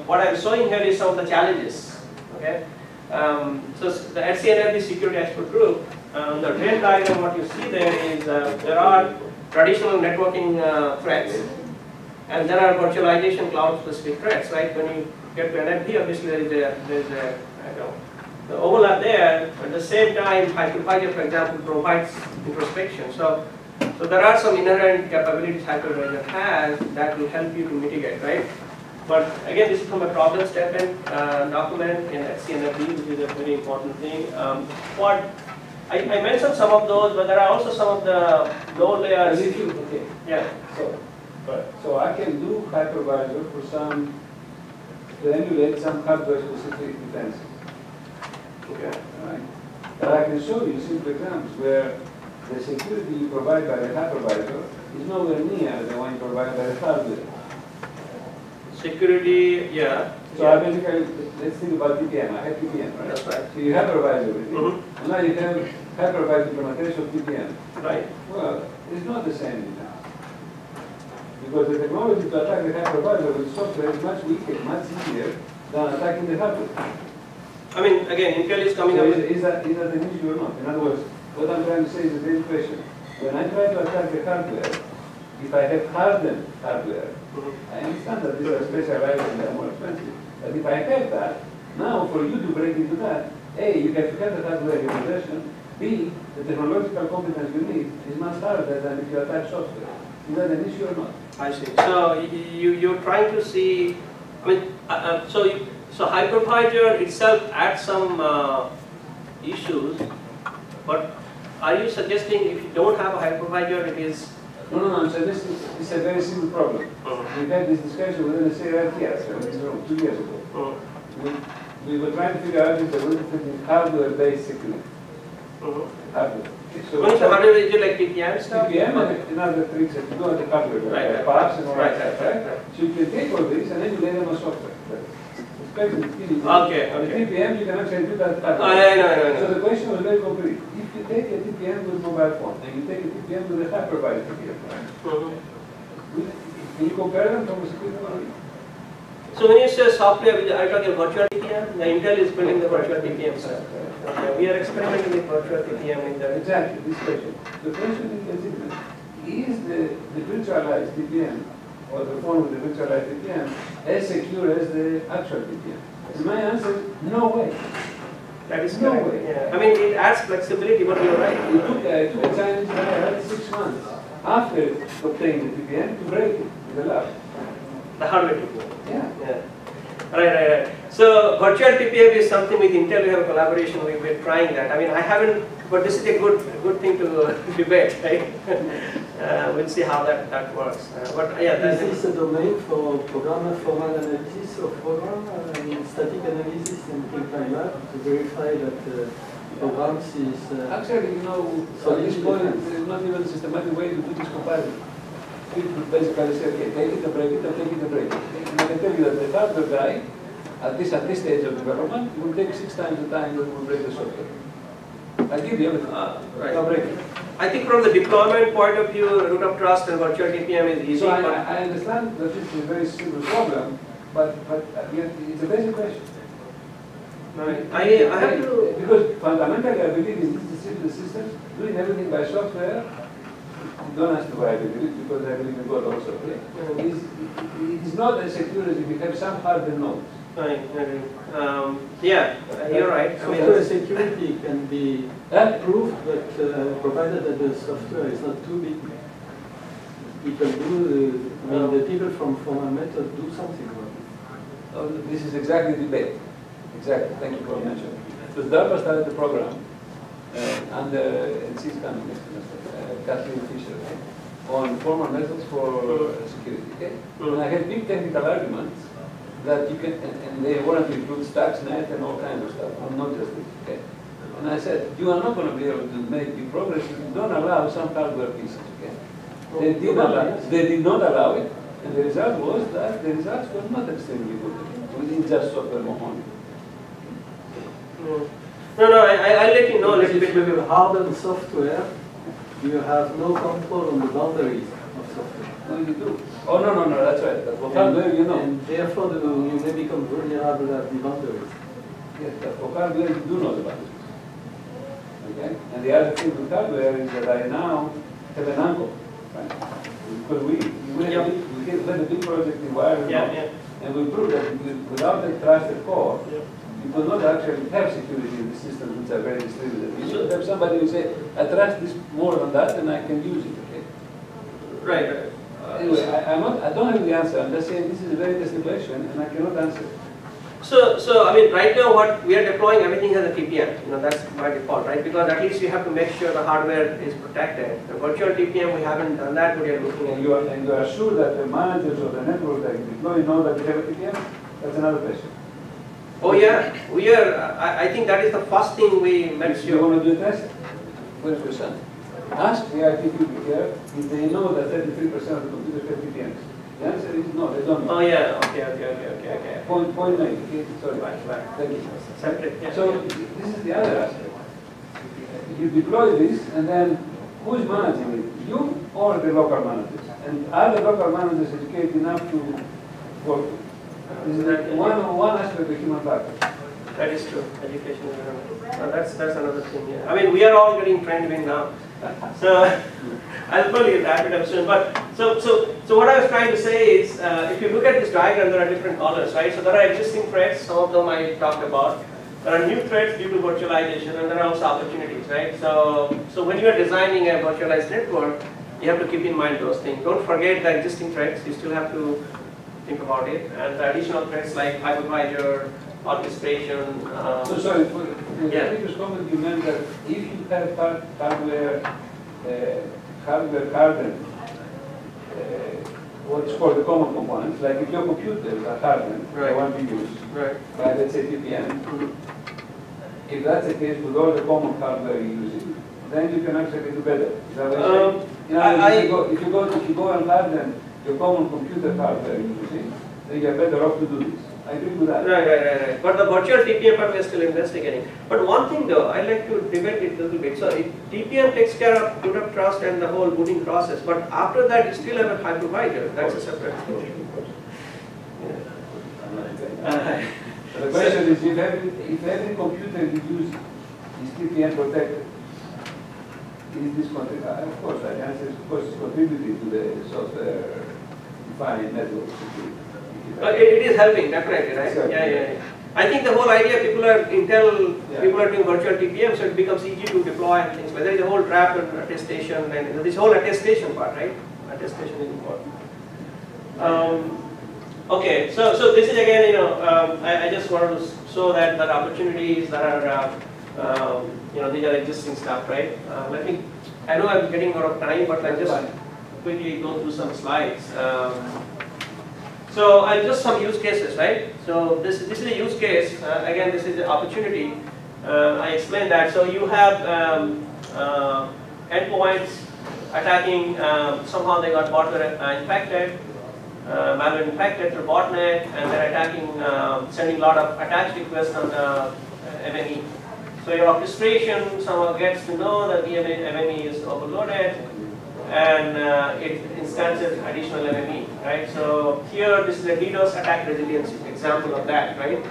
what I'm showing here is some of the challenges, okay? So the SCNFB security expert group, the red diagram, what you see there is, there are traditional networking threats, and there are virtualization cloud-specific threats, right? When you get to NFV, obviously there's the overlap there, but at the same time, hypervisor, for example, provides introspection. So there are some inherent capabilities hypervisor has that will help you to mitigate, right? But again, this is from a problem statement document in HCNFV, which is a very important thing. I mentioned some of those, but there are also some of the low layers. Okay. Yeah. So I can do hypervisor for some, to emulate some hardware-specific defenses. Okay. All right. But I can show you simple terms where the security you provide by the hypervisor is nowhere near the one you provide by the hardware. Security, yeah. So I basically, let's think about VPN. I have VPN, right? That's right. So you hypervisor with it. Mm-hmm. And now you have hypervisor implementation of VPN. Right. Well, it's not the same now. Because the technology to attack the hypervisor with software is much weaker, much easier than attacking the hardware. I mean, again, Intel is coming up with... Is that an issue or not? In other words, what I'm trying to say is a very question. When I try to attack the hardware, if I have hardened hardware, I understand that these are specialized and they're more expensive. But if I have that, now for you to break into that, A, you have to have the hardware in possession, B, the technological competence you need is much harder than if you attack software. Is that an issue or not? I see. So you're trying to see, I mean, so hypervisor itself adds some issues, but are you suggesting if you don't have a hypervisor, it is... No, I'm suggesting it's a very simple problem. We had this discussion within the same idea, so in this room 2 years ago. We were trying to figure out if there was a hardware-based security. Hardware. So what is the hardware? Is it like TPM stuff? TPM and other tricks that you do at the hardware, like PAPs and all that stuff, right? So you can take all these and then you lay them on software. Okay. The TPM, you can actually do that. So the question was very concrete. If you take a TPM with mobile phone, and you take a TPM with a hypervisor TPM, right? Can you compare them from a security point? So when you say software, are you talking virtual TPM? The Intel is building the virtual TPM stuff. Okay. We are experimenting with virtual TPM in the... Exactly, this question. The question is legitimate. Is the virtualized TPM or the phone with the virtualized VPN as secure as the actual VPN? And my answer is no way. That is no way. Yeah. I mean, it adds flexibility, but you're right. It took a Chinese guy about 6 months after obtaining the VPN to break it in the lab. The hardware VPN. Yeah. Right. So virtual TPM is something with Intel we have a collaboration. We're trying that. I mean, I haven't, but this is a good thing to debate, right? We'll see how that works. Is this a domain for programmer formal analysis or program? I mean, static analysis and things like that to verify that the programs is. Actually, you know, so at this point, there is not even a systematic way to do this comparison. People basically say, okay, take it and break it and take it and break it. And I can tell you that the hardware guy, at this stage of development, will take 6 times the time that will break the software. I'll give you everything. I think from the deployment point of view, root of trust and virtual TPM is easy. So I understand that this is a very simple problem, but it's a basic question. Right. I have to... Because fundamentally, I believe in these systems, doing everything by software, don't ask why I believe it, because I believe in God also. It's not as secure as if you have some hardened nodes. You're right. Software security can be proved, but provided that the software is not too big. The people from formal method do something about it. Oh, this is exactly the debate. Exactly. Thank you for mentioning. So DARPA started the program under Cisco, Kathleen Fisher, on formal methods for security. Okay? And I had big technical arguments that you can, and they want to include Stuxnet and all kinds of stuff, and not just this. Okay? And I said, you are not going to be able to make big progress if you don't allow some hardware pieces. Okay? They did not allow it, and the result was that the results were not extremely good within just software only. I'll let you know a little bit. If you have hardened software, you have no control on the boundaries of software. No, you do. No, that's right. That's what hardware, you know. And therefore, you may become vulnerable at the boundaries. Yes, but for hardware, you do know the boundaries. Okay? And the other thing with hardware is that I now have an angle, right? Because we had a big project in wireless. And we proved that without the trusted core, you could not actually have security in the systems which are very distributed. You should have somebody who say, I trust this more than that, and I can use it. Okay? Right. Anyway, I don't have the answer. I'm just saying this is a very interesting question, and I cannot answer. So I mean, right now what we are deploying, everything has a TPM. You know, that's by default, right? Because at least we have to make sure the hardware is protected. The virtual TPM, we haven't done that. But we are looking at. And you are sure that the managers of the network that deploy know that we have a TPM? That's another question. Oh yeah, we are. I think that is the first thing we make sure. You want to do a test? Where's your son? Ask the IT people here if they know that 33% of the computers have TPMs. The answer is no, they don't know. Oh yeah, okay. Point 9, okay, sorry. Right. Thank you. Separate. So this is the other aspect. You deploy this and then who is managing it? You or the local managers? And are the local managers educated enough to work with? This is that one aspect of human factor. That is true, education. That's another thing. Yeah. I mean, we are all getting trained in now. So I'll probably wrap it up soon. But so what I was trying to say is, if you look at this diagram, there are different colors, right? So there are existing threats. Some of them I talked about. There are new threats due to virtualization, and there are also opportunities, right? So when you are designing a virtualized network, you have to keep in mind those things. Don't forget the existing threats. You still have to think about it, and the additional threats like hypervisor, orchestration. So sorry, for the previous comment you meant that if you have hardware hardened, what's called the common components, like if your computers are hardened, the one we use, by let's say TPM, if that's the case with all the common hardware you use, then you can actually do better. Is that what you're saying? You know, if you go and harden your common computer hardware you use, then you're better off to do this. I agree with that. Right. But the virtual TPM part we are still investigating. But one thing though, I like to debate it a little bit. So TPM takes care of boot up trust and the whole booting process. But after that, you still have a hypervisor. That's a separate story. The question is, if every computer you use is TPM protected, is this contributing? Of course, that answer is, of course, it's contributing to the software-defined network security. It is helping, definitely, right? Exactly. Yeah. I think the whole idea, people are doing virtual TPM, so it becomes easy to deploy and things. But there is a whole trap and attestation, and this whole attestation part, right? Attestation is important. Okay, so this is again, you know, I just wanted to show that opportunities that are, you know, these are existing stuff, right? Let me. I know I'm getting out of time, but I'll just quickly go through some slides. So just some use cases, right? So this is a use case. Again, this is an opportunity. I explained that. So you have endpoints attacking. Somehow they got botware infected, malware infected through botnet, and they're attacking, sending a lot of attach requests on the MME. So your orchestration somehow gets to know that the MME is overloaded, and it instances additional MME, right? So here, this is a DDoS attack resiliency example of that, right?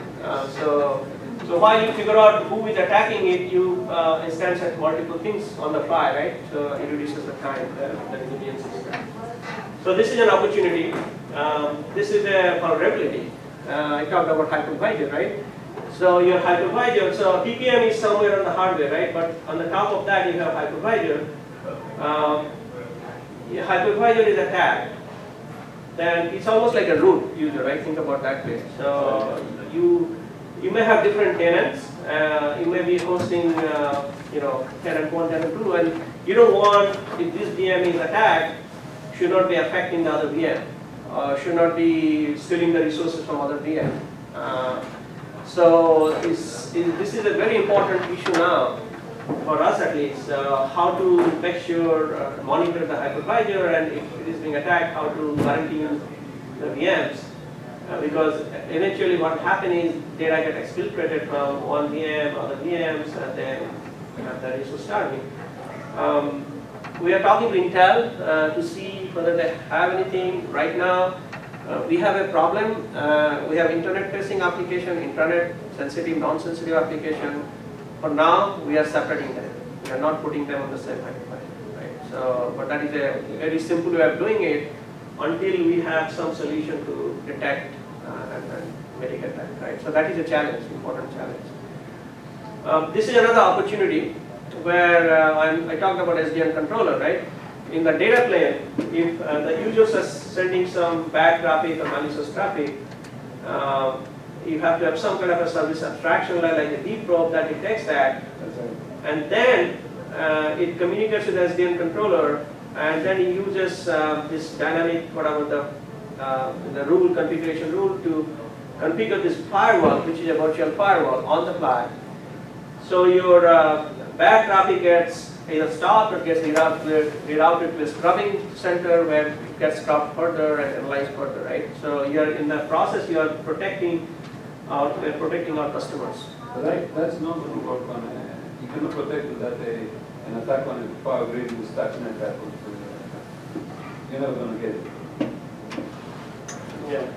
So while you figure out who is attacking it, you instance multiple things on the fly, right? So it reduces the time, the resiliency. So this is an opportunity. This is a vulnerability. I talked about hypervisor, right? So your hypervisor, so TPM is somewhere on the hardware, right? But on the top of that, you have hypervisor. If hypervisor is attacked, then it's almost like a root user, right? Think about that way. So you may have different tenants. You may be hosting, you know, tenant 1, tenant 2, and you don't want, if this VM is attacked, should not be affecting the other VM, should not be stealing the resources from other VM. So this is a very important issue now. For us at least, how to make sure, monitor the hypervisor, and if it is being attacked, how to quarantine the VMs. Because eventually what happens is data get exfiltrated from one VM, other VMs, and then the resource starving. We are talking to Intel to see whether they have anything. Right now, we have a problem. We have internet facing application, internet sensitive, non-sensitive application. For now, we are separating them. We are not putting them on the same hypervisor, right? So, but that is a very simple way of doing it until we have some solution to detect getting at that, right? So that is a challenge, important challenge. This is another opportunity where I talked about SDN controller, right? In the data plane, if the users are sending some bad traffic or malicious traffic, you have to have some kind of a service abstraction layer like a deep probe that detects that, and then it communicates with the SDN controller, and then it uses this dynamic, whatever the rule, configuration rule, to configure this firewall, which is a virtual firewall, on the fly. So your bad traffic gets either stopped or gets rerouted to a scrubbing center where it gets scrubbed further and analyzed further, right? So you're in the process, you are protecting our customers. Right, that's not going to work on you cannot protect without an attack on a power grid with Stuxnet. You're never going to get it. Yeah.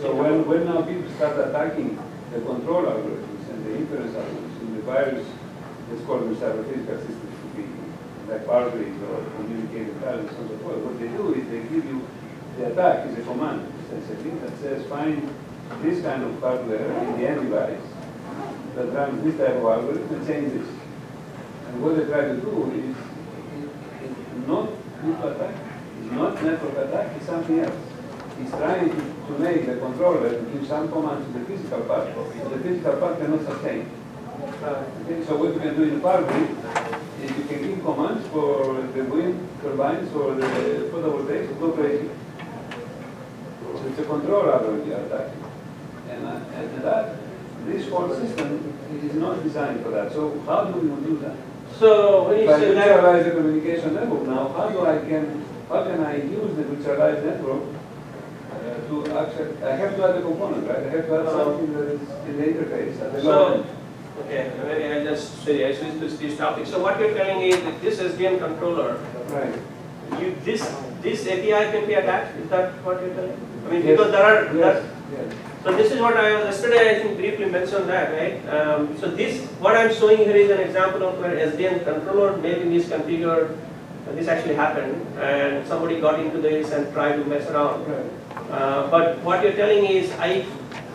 So when now people start attacking the control algorithms and the inference algorithms and the virus, let's call them cyber physical systems to be like power grids or communicated patterns and so forth. What they do is they give you the attack is a command. It's a thing that says find this kind of hardware in the end device that runs this type of algorithm and change this. And what they try to do is not people attack, it's not network attack, it's something else. He's trying to make the controller to give some commands to the physical part. The physical part cannot sustain. Okay, so what you can do in the power grid is you can give commands for the wind turbines or the photovoltaics to go crazy. So it's a controller already attacking. And that, this whole system is not designed for that. So how do you do that? So when you say that... If I neutralize the communication network now, how can I use the neutralized network to actually, I have to add a component, right? I have to add something that is in the interface at the moment. Okay, maybe I'll just say, I switch to this topic. So what you're telling is that this SDN controller, right? This API can be attached, is that what you're telling? I mean, yes. Because there are... Yes. Yes. So this is what I, yesterday I think briefly mentioned that, right? So this, what I'm showing here is an example of where SDN controller may be misconfigured. This actually happened, and somebody got into this and tried to mess around. Right. But what you're telling is I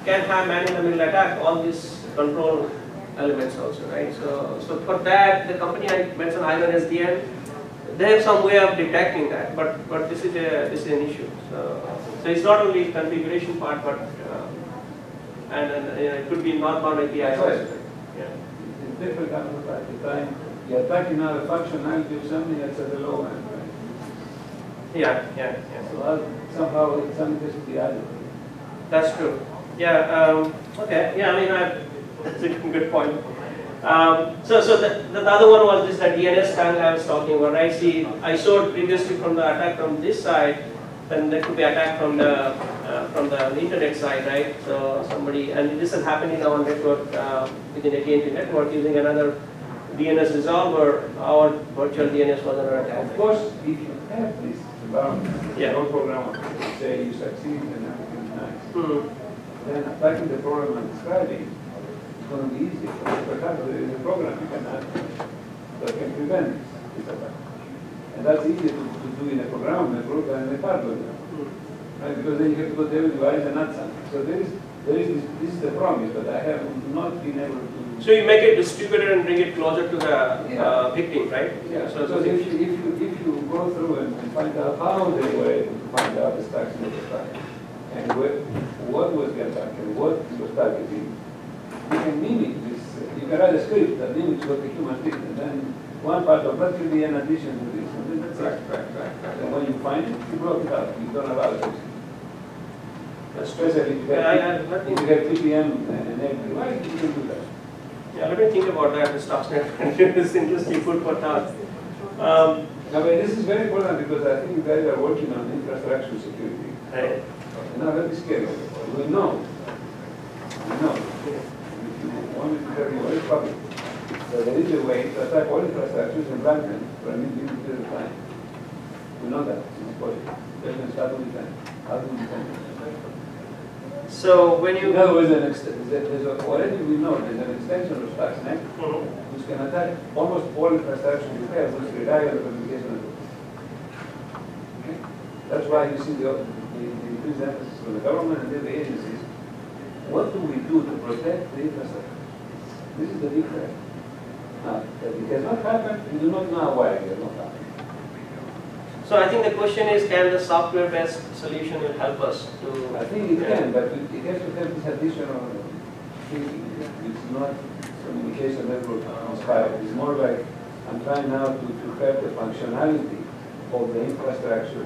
can have man-in-the-middle attack on this control elements also, right? So for that, the company I mentioned, IMS SDN, they have some way of detecting that, but this is an issue. So it's not only configuration part, but and it could be non-bound API also. Yeah. It's different kind of attack. If you're attacking now the functionality of something that's at the low end, right? Yeah. So somehow it's something that should be added. That's true. Yeah. Okay. Yeah. I mean, that's a good point. So the other one was this, the DNS tangle I was talking about, right? See, I showed previously from the attack from this side, then there could be attack from the internet side, right? So somebody, and this has happened in our network, within a AT&T network, using another DNS resolver, our virtual DNS was under attack. Of course, if you have this environment, yeah, no program, say you succeed and everything is nice, then attacking the program I'm describing, it's going to be easy. Perhaps there is a program you can add that can prevent this attack. And that's easy to do in a program, in a group, and in a hardware. Right? Because then you have to go to every device and add something. So this is the promise, but I have not been able to... So you make it distributed and bring it closer to the victim, right? Yeah, so if you go through and find out how they were able to find out the stacks and the attack, and what was the attack, and what was targeting, you can mimic this, you can write a script that mimics what the human did, and then one part of that will be an addition to this, and then that's right. And when you find it, you block it out, you don't allow it. Especially if you have TPM and everything, why you can do that? Yeah, let me think about that, the Stuxnet, this is interesting food for thought. I mean, this is very important because I think you guys are working on infrastructure security. Right. And now that is scary. We know. Very public. So there is a way to attack all infrastructures and run them for an individual period of time. We know that. It's possible. They can start all the time. So when you... In other words, already we know there's an extension of Stuxnet which can attack almost all infrastructure you have which rely on the communication network. Okay? That's why you see the increased emphasis from the government and other agencies. What do we do to protect the infrastructure? This is the big question. It has not happened. We do not know why it has not happened. So I think the question is, can the software-based solution will help us to... I think it can, but it has to have this additional thinking. It's not communication network on fire. It's more like I'm trying now to have the functionality of the infrastructure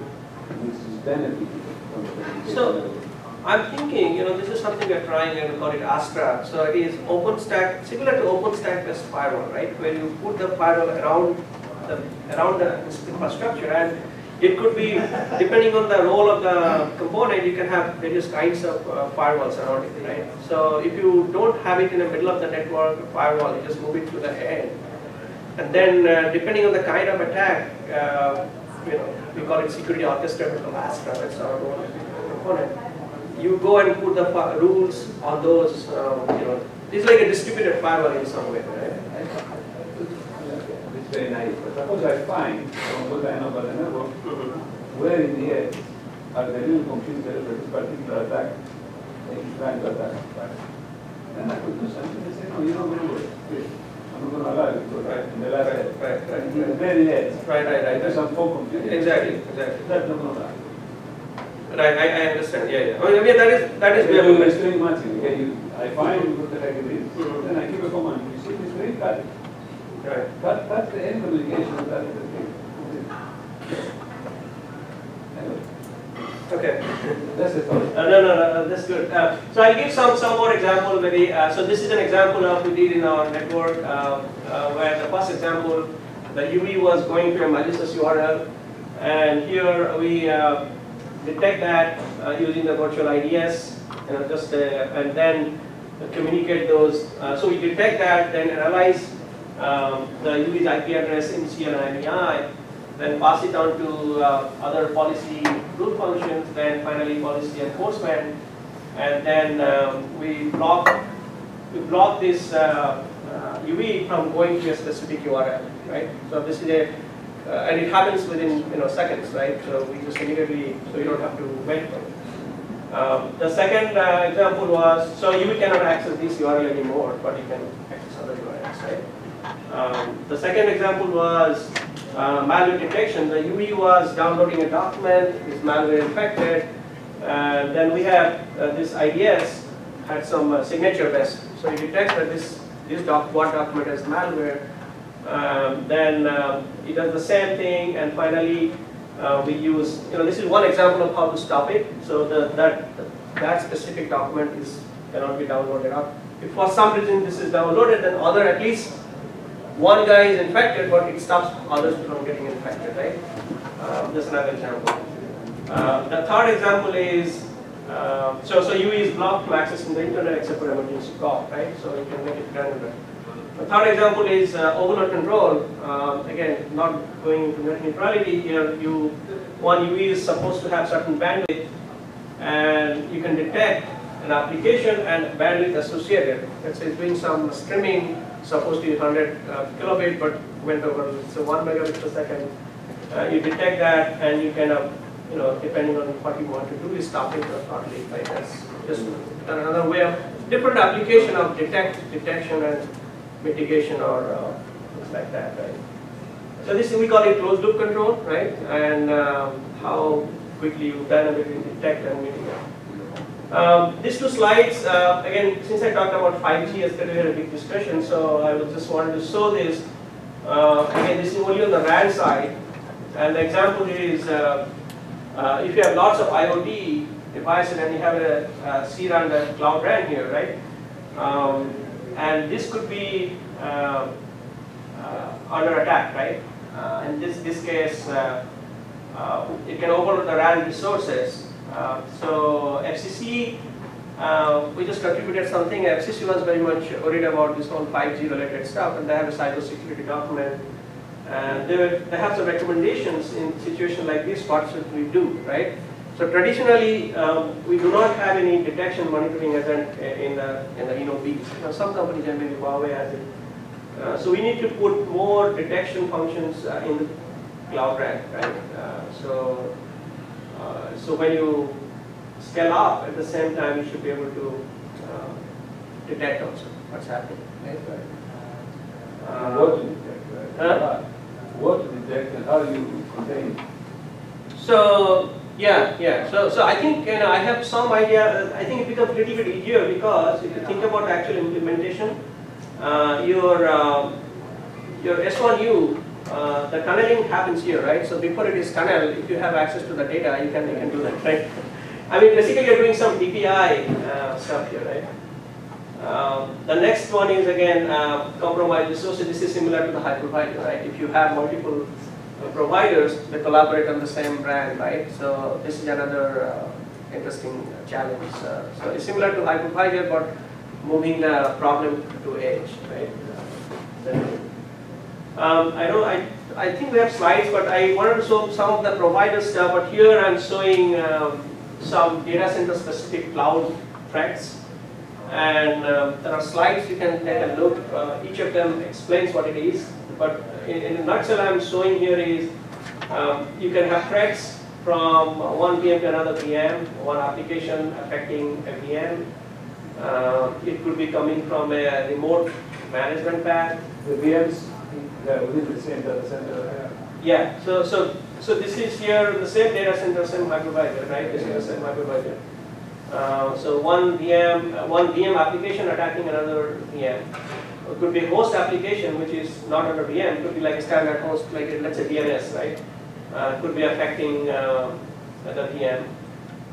which is benefiting from the communication network. I'm thinking, you know, this is something we're trying and we call it Astra. So it is OpenStack, similar to OpenStack-based firewall, right? Where you put the firewall around the infrastructure, and it could be, depending on the role of the component, you can have various kinds of firewalls around it, right? So if you don't have it in the middle of the network firewall, you just move it to the end. And then depending on the kind of attack, you know, we call it security orchestra, we call Astra, that's our role component. You go and put the rules on those, you know, it's like a distributed firewall in some way, right? It's very naive, but suppose I find, from what I know about the network, where in the end are the real computers that this particular attack, is trying to attack. Then I could do something and say, no, you're not going to work. I'm not going to allow you to attack in the last end. In the very end. Right. There's some four computers. Exactly. That's not going to happen. Right, I understand. Yeah. I mean, that is where we are doing much. I find what the heck it is, then I give a command. You see this way, cut it. Right. That's the end communication. That is the thing. Okay. That's the thought. No, that's good. So I'll give some more example. Maybe. So this is an example of we did in our network where the first example, the UV was going to a malicious URL, and here we. Detect that using the virtual IDS, you know, just and then communicate those. So we detect that, then analyze the UD's IP address in CL and MEI, then pass it on to other policy root functions, then finally policy enforcement, and then we block this UV from going to a specific URL, right? So this is a and it happens within, you know, seconds, right? So we just immediately, so you don't have to wait for it. The second example was, so you cannot access this URL anymore, but you can access other URLs, right? The second example was malware detection. The UV was downloading a document, is malware infected, and then we have this IDS had some signature best. So you detect that what document is malware. Then it does the same thing, and finally we use, you know, this is one example of how to stop it. So that specific document cannot be downloaded up. If for some reason this is downloaded, then at least one guy is infected, but it stops others from getting infected, right? That's another example. The third example is so UE is blocked from accessing the internet except for emergency call, right? So you can make it granular. The third example is overload control. Again, not going into net neutrality here. One UE is supposed to have certain bandwidth, and you can detect an application and bandwidth associated. Let's say it's doing some streaming, supposed to be 100 kilobit, but went over, so 1 megabit per second. You detect that, and you kind of, you know, depending on what you want to do, is stop it or not leave. Right? That's just another way of different application of detection and mitigation or things like that, right? So this we call it closed loop control, right? And how quickly you dynamically detect and mitigate. These two slides, again, since I talked about 5G yesterday, we had a big discussion, so I was just wanted to show this. Again, this is only on the RAN side, and the example is if you have lots of IoT devices and you have a C-RAN, a cloud RAN here, right? And this could be under attack, right? In this case, it can overload the RAN resources. So FCC, we just contributed something. FCC was very much worried about this whole 5G related stuff, and they have a cybersecurity document. And they have some recommendations in situations like this. What should we do, right? So traditionally, we do not have any detection monitoring agent in the ENOPs. Now, some companies, and maybe Huawei has it. So we need to put more detection functions in the cloud RAN, right? So when you scale up, at the same time you should be able to detect also what's happening. What to detect, right? What to detect and how you contain it? So So I think I have some idea. I think it becomes a little bit easier because if you think about actual implementation, your S1U, the tunneling happens here, right? So before it is tunneled, if you have access to the data, you can do that, right? I mean, basically you're doing some DPI stuff here, right? The next one is again compromised resources. This is similar to the hypervisor, right? If you have multiple providers, they collaborate on the same brand, right? So this is another interesting challenge. So it's similar to hypervisor, but moving the problem to edge, right? I don't. I think we have slides, but I wanted to show some of the provider stuff. But here I'm showing some data center specific cloud threats. And there are slides you can take a look. Each of them explains what it is. But in a nutshell, I'm showing here is you can have threats from one VM to another VM, one application affecting a VM. It could be coming from a remote management path. The VMs within the same data center. Yeah. So this is here the same data center, same hypervisor, right? This is the same hypervisor. So one VM application attacking another VM. It could be a host application which is not under VM. It could be like a standard host, like let's say DNS, right? It could be affecting the VM.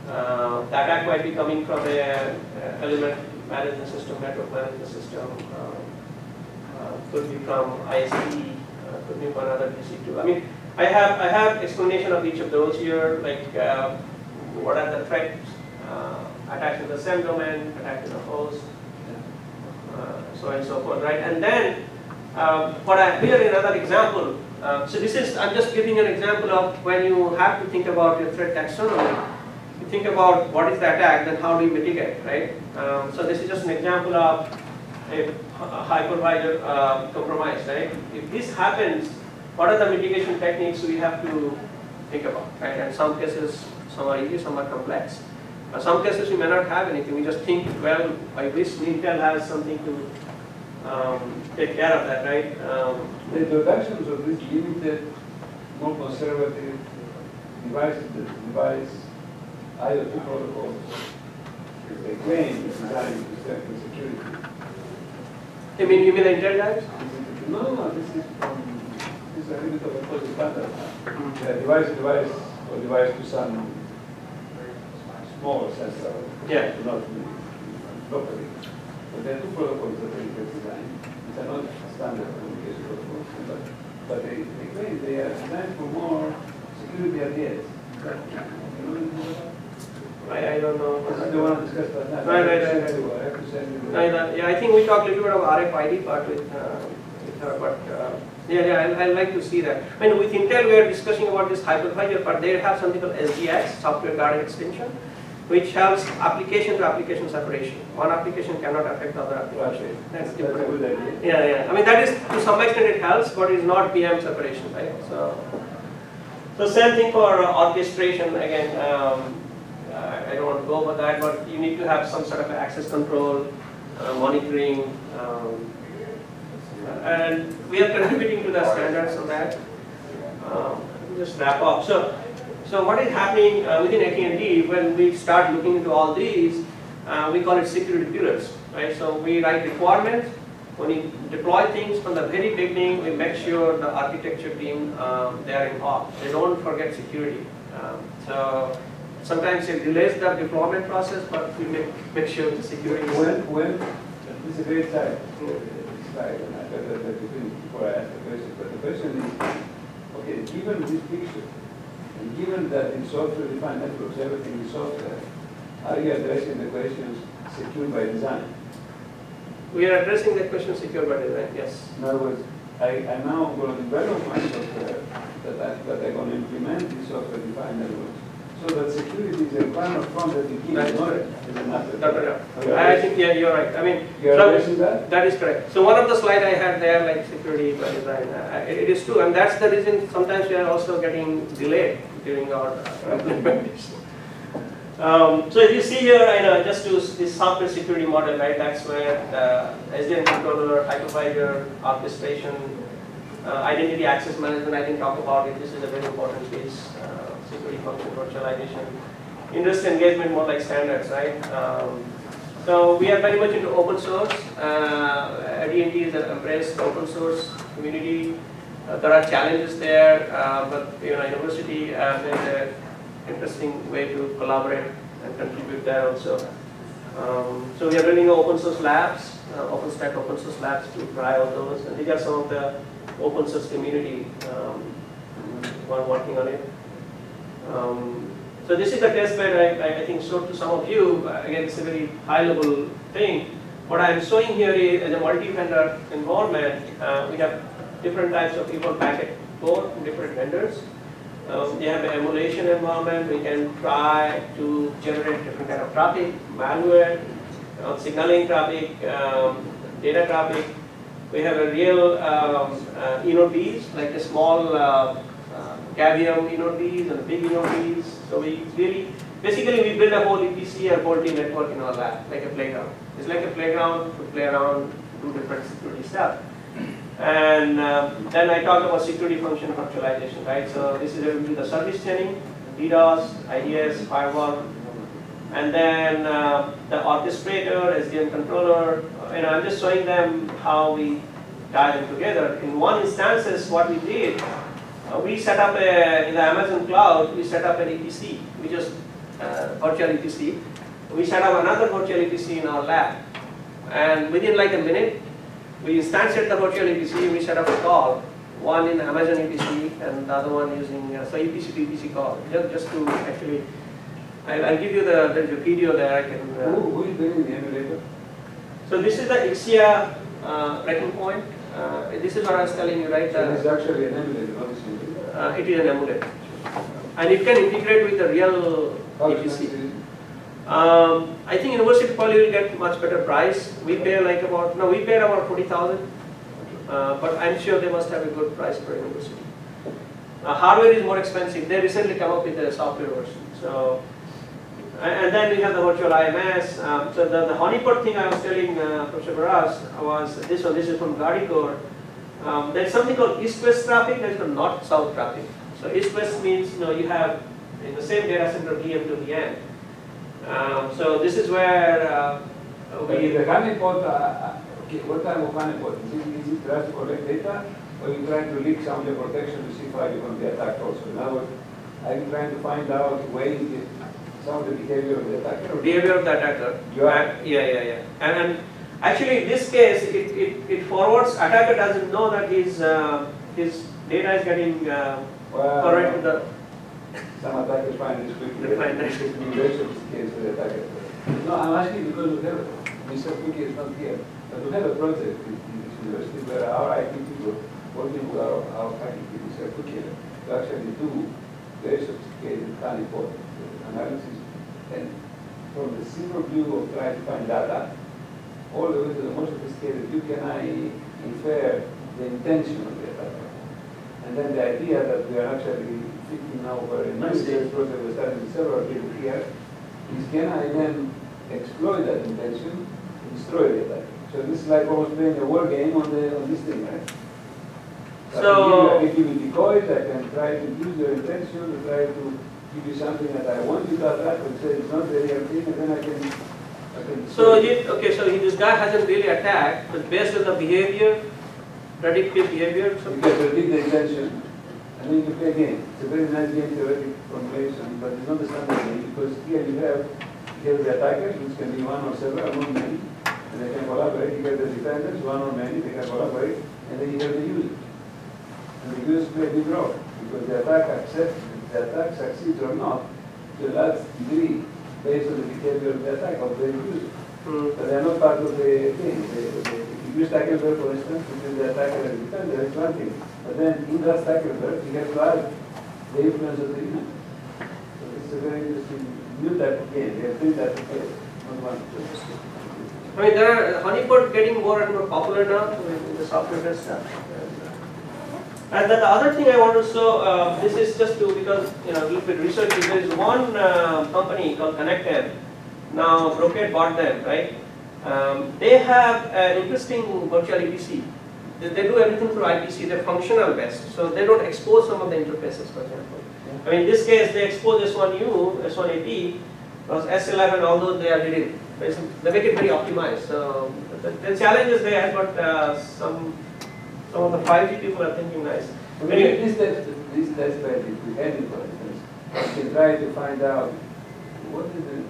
The attack might be coming from a element management system, network management system. Could be from ISP. Could be from another PC2. I mean, I have explanation of each of those here, like what are the threats. Attached to the same domain, attached to the host, so and so forth, right? And then, what I here in another example, so this is, I'm just giving an example of when you have to think about your threat taxonomy. You think about what is the attack, then how do you mitigate, right? So this is just an example of a hypervisor compromise, right? If this happens, what are the mitigation techniques we have to think about, right? And some cases, some are easy, some are complex. Some cases we may not have anything. We just think, well, I wish Intel has something to take care of that, right? The introductions of these limited, non-conservative device IoT protocols, they claim it's designed to strengthen security. You mean the Intel guys? No, this is a limit of a positive pattern. Device or device to some. Small sensor, not properly. But there are two protocols that they design, which are not standard communication protocols, but they claim they are designed for more security ideas. I don't know. This is the one discussed last night. Right. Yeah, I think we talked a little bit of RFID part with her, but I'd like to see that. I mean, with Intel, we are discussing about this hypervisor, but they have something called SGX, Software Guarded Extension, which helps application-to-application separation. One application cannot affect the other application. Right. That's different. A good idea. I mean, that is, to some extent it helps, but it's not PM separation, right? So same thing for orchestration. Again, I don't want to go over that, but you need to have some sort of access control, monitoring, and we are contributing to the standards on that. Let me just wrap up. So what is happening within AT&T when we start looking into all these, we call it security pillars, right? So we write requirements. When we deploy things from the very beginning, we make sure the architecture team, they are involved. They don't forget security. So sometimes it delays the deployment process, but we make sure the security is set. When this is a great time. And I got that before I asked the question, but the question is, okay, given this picture, and given that in software-defined networks, everything is software, are you addressing the questions secured by design? We are addressing the questions secured by design, yes. In other words, I'm now going to develop my software that I'm going to implement in software-defined networks. So that security is a plan of front that you keep No. I think you're right. I mean, that is correct. So one of the slides I had there, like security by design, it is true, and that's the reason sometimes we are also getting delayed during our implementation. So if you see here, just to this software security model, right? That's where SDN controller, hypervisor, orchestration, identity access management. I didn't talk about it. This is a very important piece. Security function virtualization, industry engagement, more like standards, right? So we are very much into open source. AT&T has embraced open source community. There are challenges there, but university there's an interesting way to collaborate and contribute there also. So we are running open source labs, OpenStack open source labs to try all those. And these are some of the open source community who are working on it. So this is the test bed I think showed to some of you. Again, it's a very high-level thing. What I'm showing here is in a multi-vendor environment, we have different types of people packet core from different vendors. They have an emulation environment. We can try to generate different kind of traffic, malware, signaling traffic, data traffic. We have a real ENODs, like a small KVM ENODs and big ENODs. So we really, basically we build a whole EPC or multi network in our lab, like a playground. It's like a playground to play around, do different security stuff. And then I talked about security function virtualization, right? So this is where we do the service chaining, DDoS, IDS, firewall, and then the orchestrator, SDN controller, and I'm just showing them how we tie them together. In one instance, what we did, we set up in the Amazon cloud, we set up an EPC, we just virtual EPC. We set up another virtual EPC in our lab, and within like a minute, we instantiate the virtual EPC, we set up a call, one in Amazon EPC and the other one using so EPC to EPC call. Just to actually, I'll give you the video there. I can. Who is doing the emulator? So this is the Ixia breaking point. This is what I was telling you, right? It's actually an emulator. It is an emulator, and it can integrate with the real EPC. I think university probably will get much better price. We pay like about, no, we paid about 40,000, but I'm sure they must have a good price for university. Hardware is more expensive. They recently come up with a software version. So, and then we have the virtual IMS. So the honeypot thing I was telling Professor Baras was this one. This is from GuardiCore. There's something called east-west traffic. There's the north-south traffic. So east-west means you have in the same data center VM to VM. So this is where we. The honeypot. Okay, what type of honeypot? Is it just to collect data, or you trying to leak some of the protection to see how you can be attacked also? In other words, are you trying to find out where some of the behavior of the attacker? Behavior of the attacker. You are. Yeah. And actually, in this case, it forwards. Attacker doesn't know that his data is getting forwarded to the. Some attackers find this quickly. They find this case for the attacker. No, I'm asking because we have, Mr. Kuki is not here, but we have a project in this university where our IT people, working with our faculty, Mr. Kuki, to actually do very sophisticated honeypot analysis. And from the simple view of trying to find data, all the way to the most sophisticated view, can I infer the intention of the attacker? And then the idea that we are actually thinking now for a new research project we're starting several people here, is can I then exploit that intention and destroy the attack? So this is like almost playing a war game on this thing, right? So I can give you decoys, I can try to use your intention, and try to give you something that I want you to attack, and say it's not the real thing, and then I can so it. Okay, so this guy hasn't really attacked, but based on the behavior, predictive behavior. So you can predict the intention. I mean, you play a game. It's a very nice game theoretic formulation, but it's not the standard game because here you have the attackers, which can be one or several, one or many, and they can collaborate. You have the defenders, one or many, they can collaborate, and then you have the users. And the users play a big role because the attack succeeds or not to a large degree based on the behavior of the attack of the user. But they are not part of the thing. If you use Stuxnet, for instance, between the attacker and the defender, it's one thing. But then in that Stuxnet, you have to add the influence of the human. So it's a very interesting new type of game. They have three types of games, not one. I mean, there are honeypot getting more and more popular now in the software and stuff. And then the other thing I want to show, this is just to, because you know, a little bit research. There is one company called Connected. Now Brocade bought them, right? They have an interesting virtual EPC. They do everything through IPC. They're functional best, so they don't expose some of the interfaces, for example. I mean, in this case, they expose S1U, S1AP, S11, although they are leading. They make it very optimized. So the challenge is there, but some of the 5G people are thinking nice. Anyway. This test bed, if we had it, for instance, we can try to find out what is the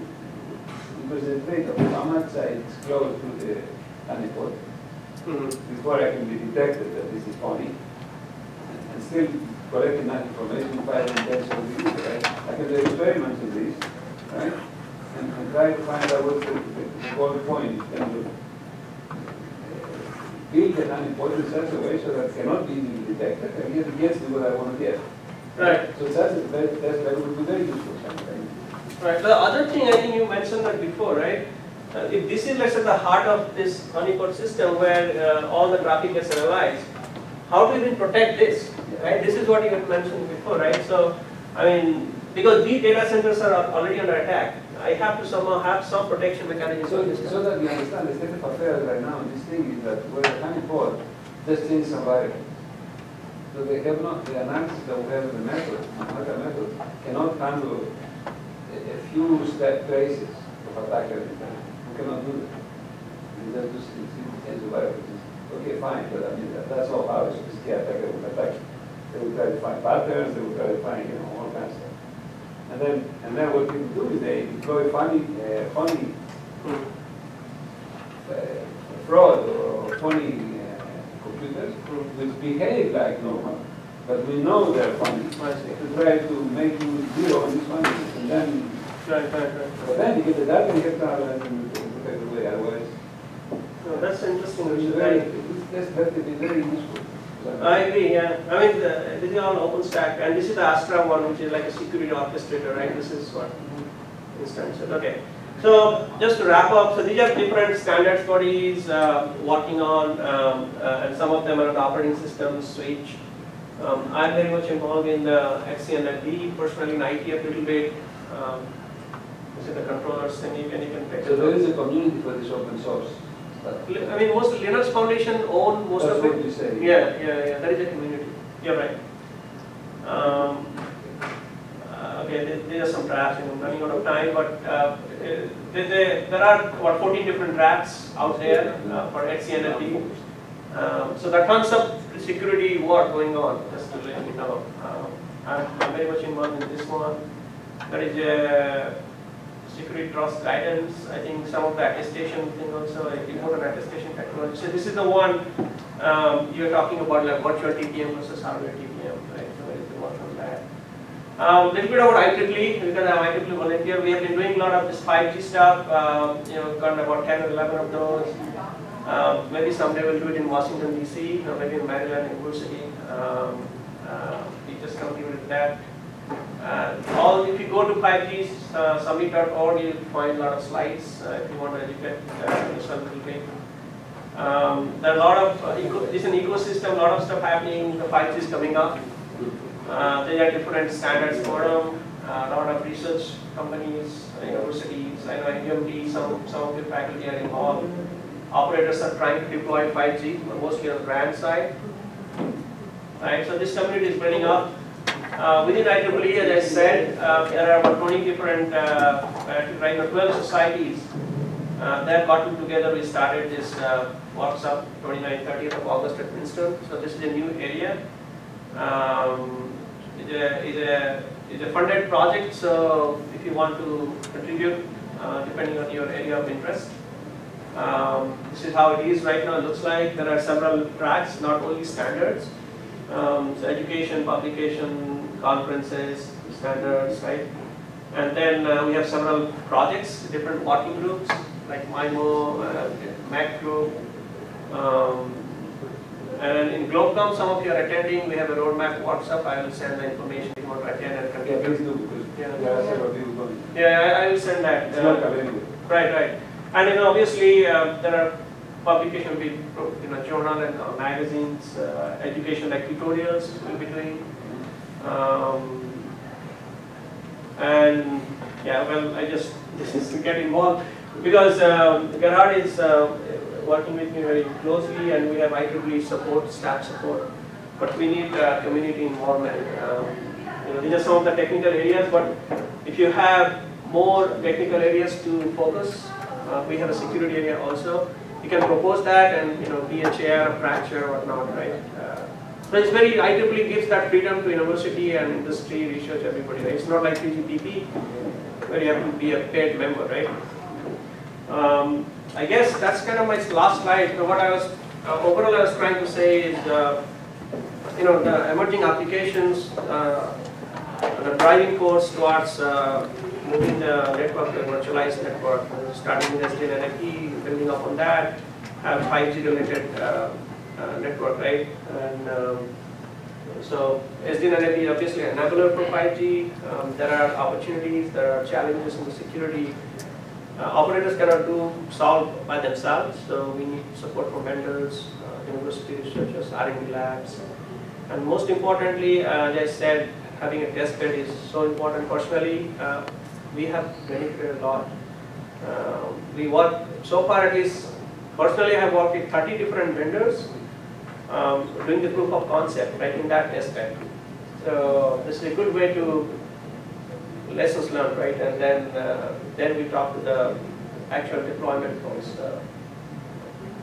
percentage rate of how much it's close to the honeypot before I can be detected that this is funny. And still collecting that information by the intention of the user, right? I can do experiments with this, right? And try to find out what's the point in terms of build an honeypot in such a way so that it cannot be easily detected, and yet it gets to what I want to get. Right. So that's would be very useful sometimes. Right. The other thing, I think you mentioned that before, right? If this is, let's say, the heart of this honeypot system where all the traffic gets analyzed, how do you even protect this? Right? This is what you had mentioned before, right? So, I mean, because these data centers are already under attack, I have to somehow have some protection mechanism. So that we understand the state of affairs right now, this thing is that we're a honeypot, just change some variable. So they have not, the analysis that we have in the method cannot handle a few step traces of attack every time. We cannot do that. We just change the variable. Okay, fine, but I mean, that's all how it's just the attacker will attack. They will try to find patterns, they will try to find, you know, all kinds of stuff. And then what people do is they employ funny fraud or funny computers which behave like normal, but we know they're funny. To try to make you zero on this funny, and then but then you get the data, you get the data, and you protect the way. Otherwise, no, that's interesting. That's very useful. I agree, yeah. I mean, this is on OpenStack, and this is the Astra one, which is like a security orchestrator, right? This is what instance. Okay. So just to wrap up, so these are different standards bodies working on, and some of them are the operating system switch. I'm very much involved in the XC and FD, personally in IT a little bit. This is the controllers, and you can pick. So there is a community for this open source. I mean, most Linux Foundation own most of it. Yeah. There is a community. Yeah, right. Okay, there are some drafts. I'm running out of time, but there are what 14 different drafts out there for XCNFD. So the concept security work going on. Just to let you know, I'm very much involved in this one. There is a security trust guidance, I think some of the attestation thing also, important attestation technology. So this is the one you're talking about, like virtual TPM versus hardware TPM, right? So there is the work on that. A little bit about IEEE, because I'm IEEE volunteer. We have been doing a lot of this 5G stuff, you know, we've gotten about 10 or 11 of those. Maybe someday we'll do it in Washington, D.C., or maybe in Maryland University. We just continue with that. If you go to 5G summit.org, you'll find a lot of slides if you want to educate yourself a little bit. There are a lot of, it's an ecosystem, a lot of stuff happening, the 5G is coming up. There are different standards forum, a lot of research companies, universities, I know IMD, some of the faculty are involved. Operators are trying to deploy 5G, mostly on the brand side. Right, so this community is building up. Within IEEE, as I said, there are about 20 different, 12 societies that got together. We started this workshop 29-30th of August at Princeton. So this is a new area. It's a funded project, so if you want to contribute, depending on your area of interest. This is how it is right now. It looks like there are several tracks, not only standards. So education, publication, conferences, standards, right? And then we have several projects, different working groups, like MIMO, MAC group. And in Globecom, some of you are attending, we have a roadmap workshop. I will send the information if you want to attend and continue. Yeah, please do, because there are several people going. Yeah, I will send that. It's not available. Right. And then obviously, there are publication with journal and magazines, education like tutorials we'll be doing. And yeah, well, I just get involved because Gerhard is working with me very closely, and we have IEEE support, staff support, but we need community involvement. These are some of the technical areas, but if you have more technical areas to focus, we have a security area also. You can propose that and be a chair, a fracture, whatnot, right? So it's very IEEE gives that freedom to university and industry, research, everybody. Right? It's not like PGPP where you have to be a paid member, right? I guess that's kind of my last slide. So what I was overall I was trying to say is the emerging applications, the driving force towards moving the network to a virtualized network, starting with SDN and NFV, building up on that, have 5G related network, right? And so SDN and NFV obviously an enabler for 5G. There are opportunities, there are challenges in the security. Operators cannot solve by themselves, so we need support from vendors, university researchers, R&D labs, and most importantly, as I said, having a test bed is so important. Personally, we have benefited a lot. We work, so far at least, personally I have worked with 30 different vendors doing the proof of concept, writing that test bed. So this is a good way to lessons learned, right? And then we talk to the actual deployment folks.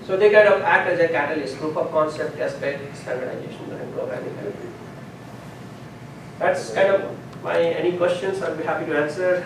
So they kind of act as a catalyst, proof of concept, test bed, standardization, and programming. That's kind of my, any questions, I'll be happy to answer.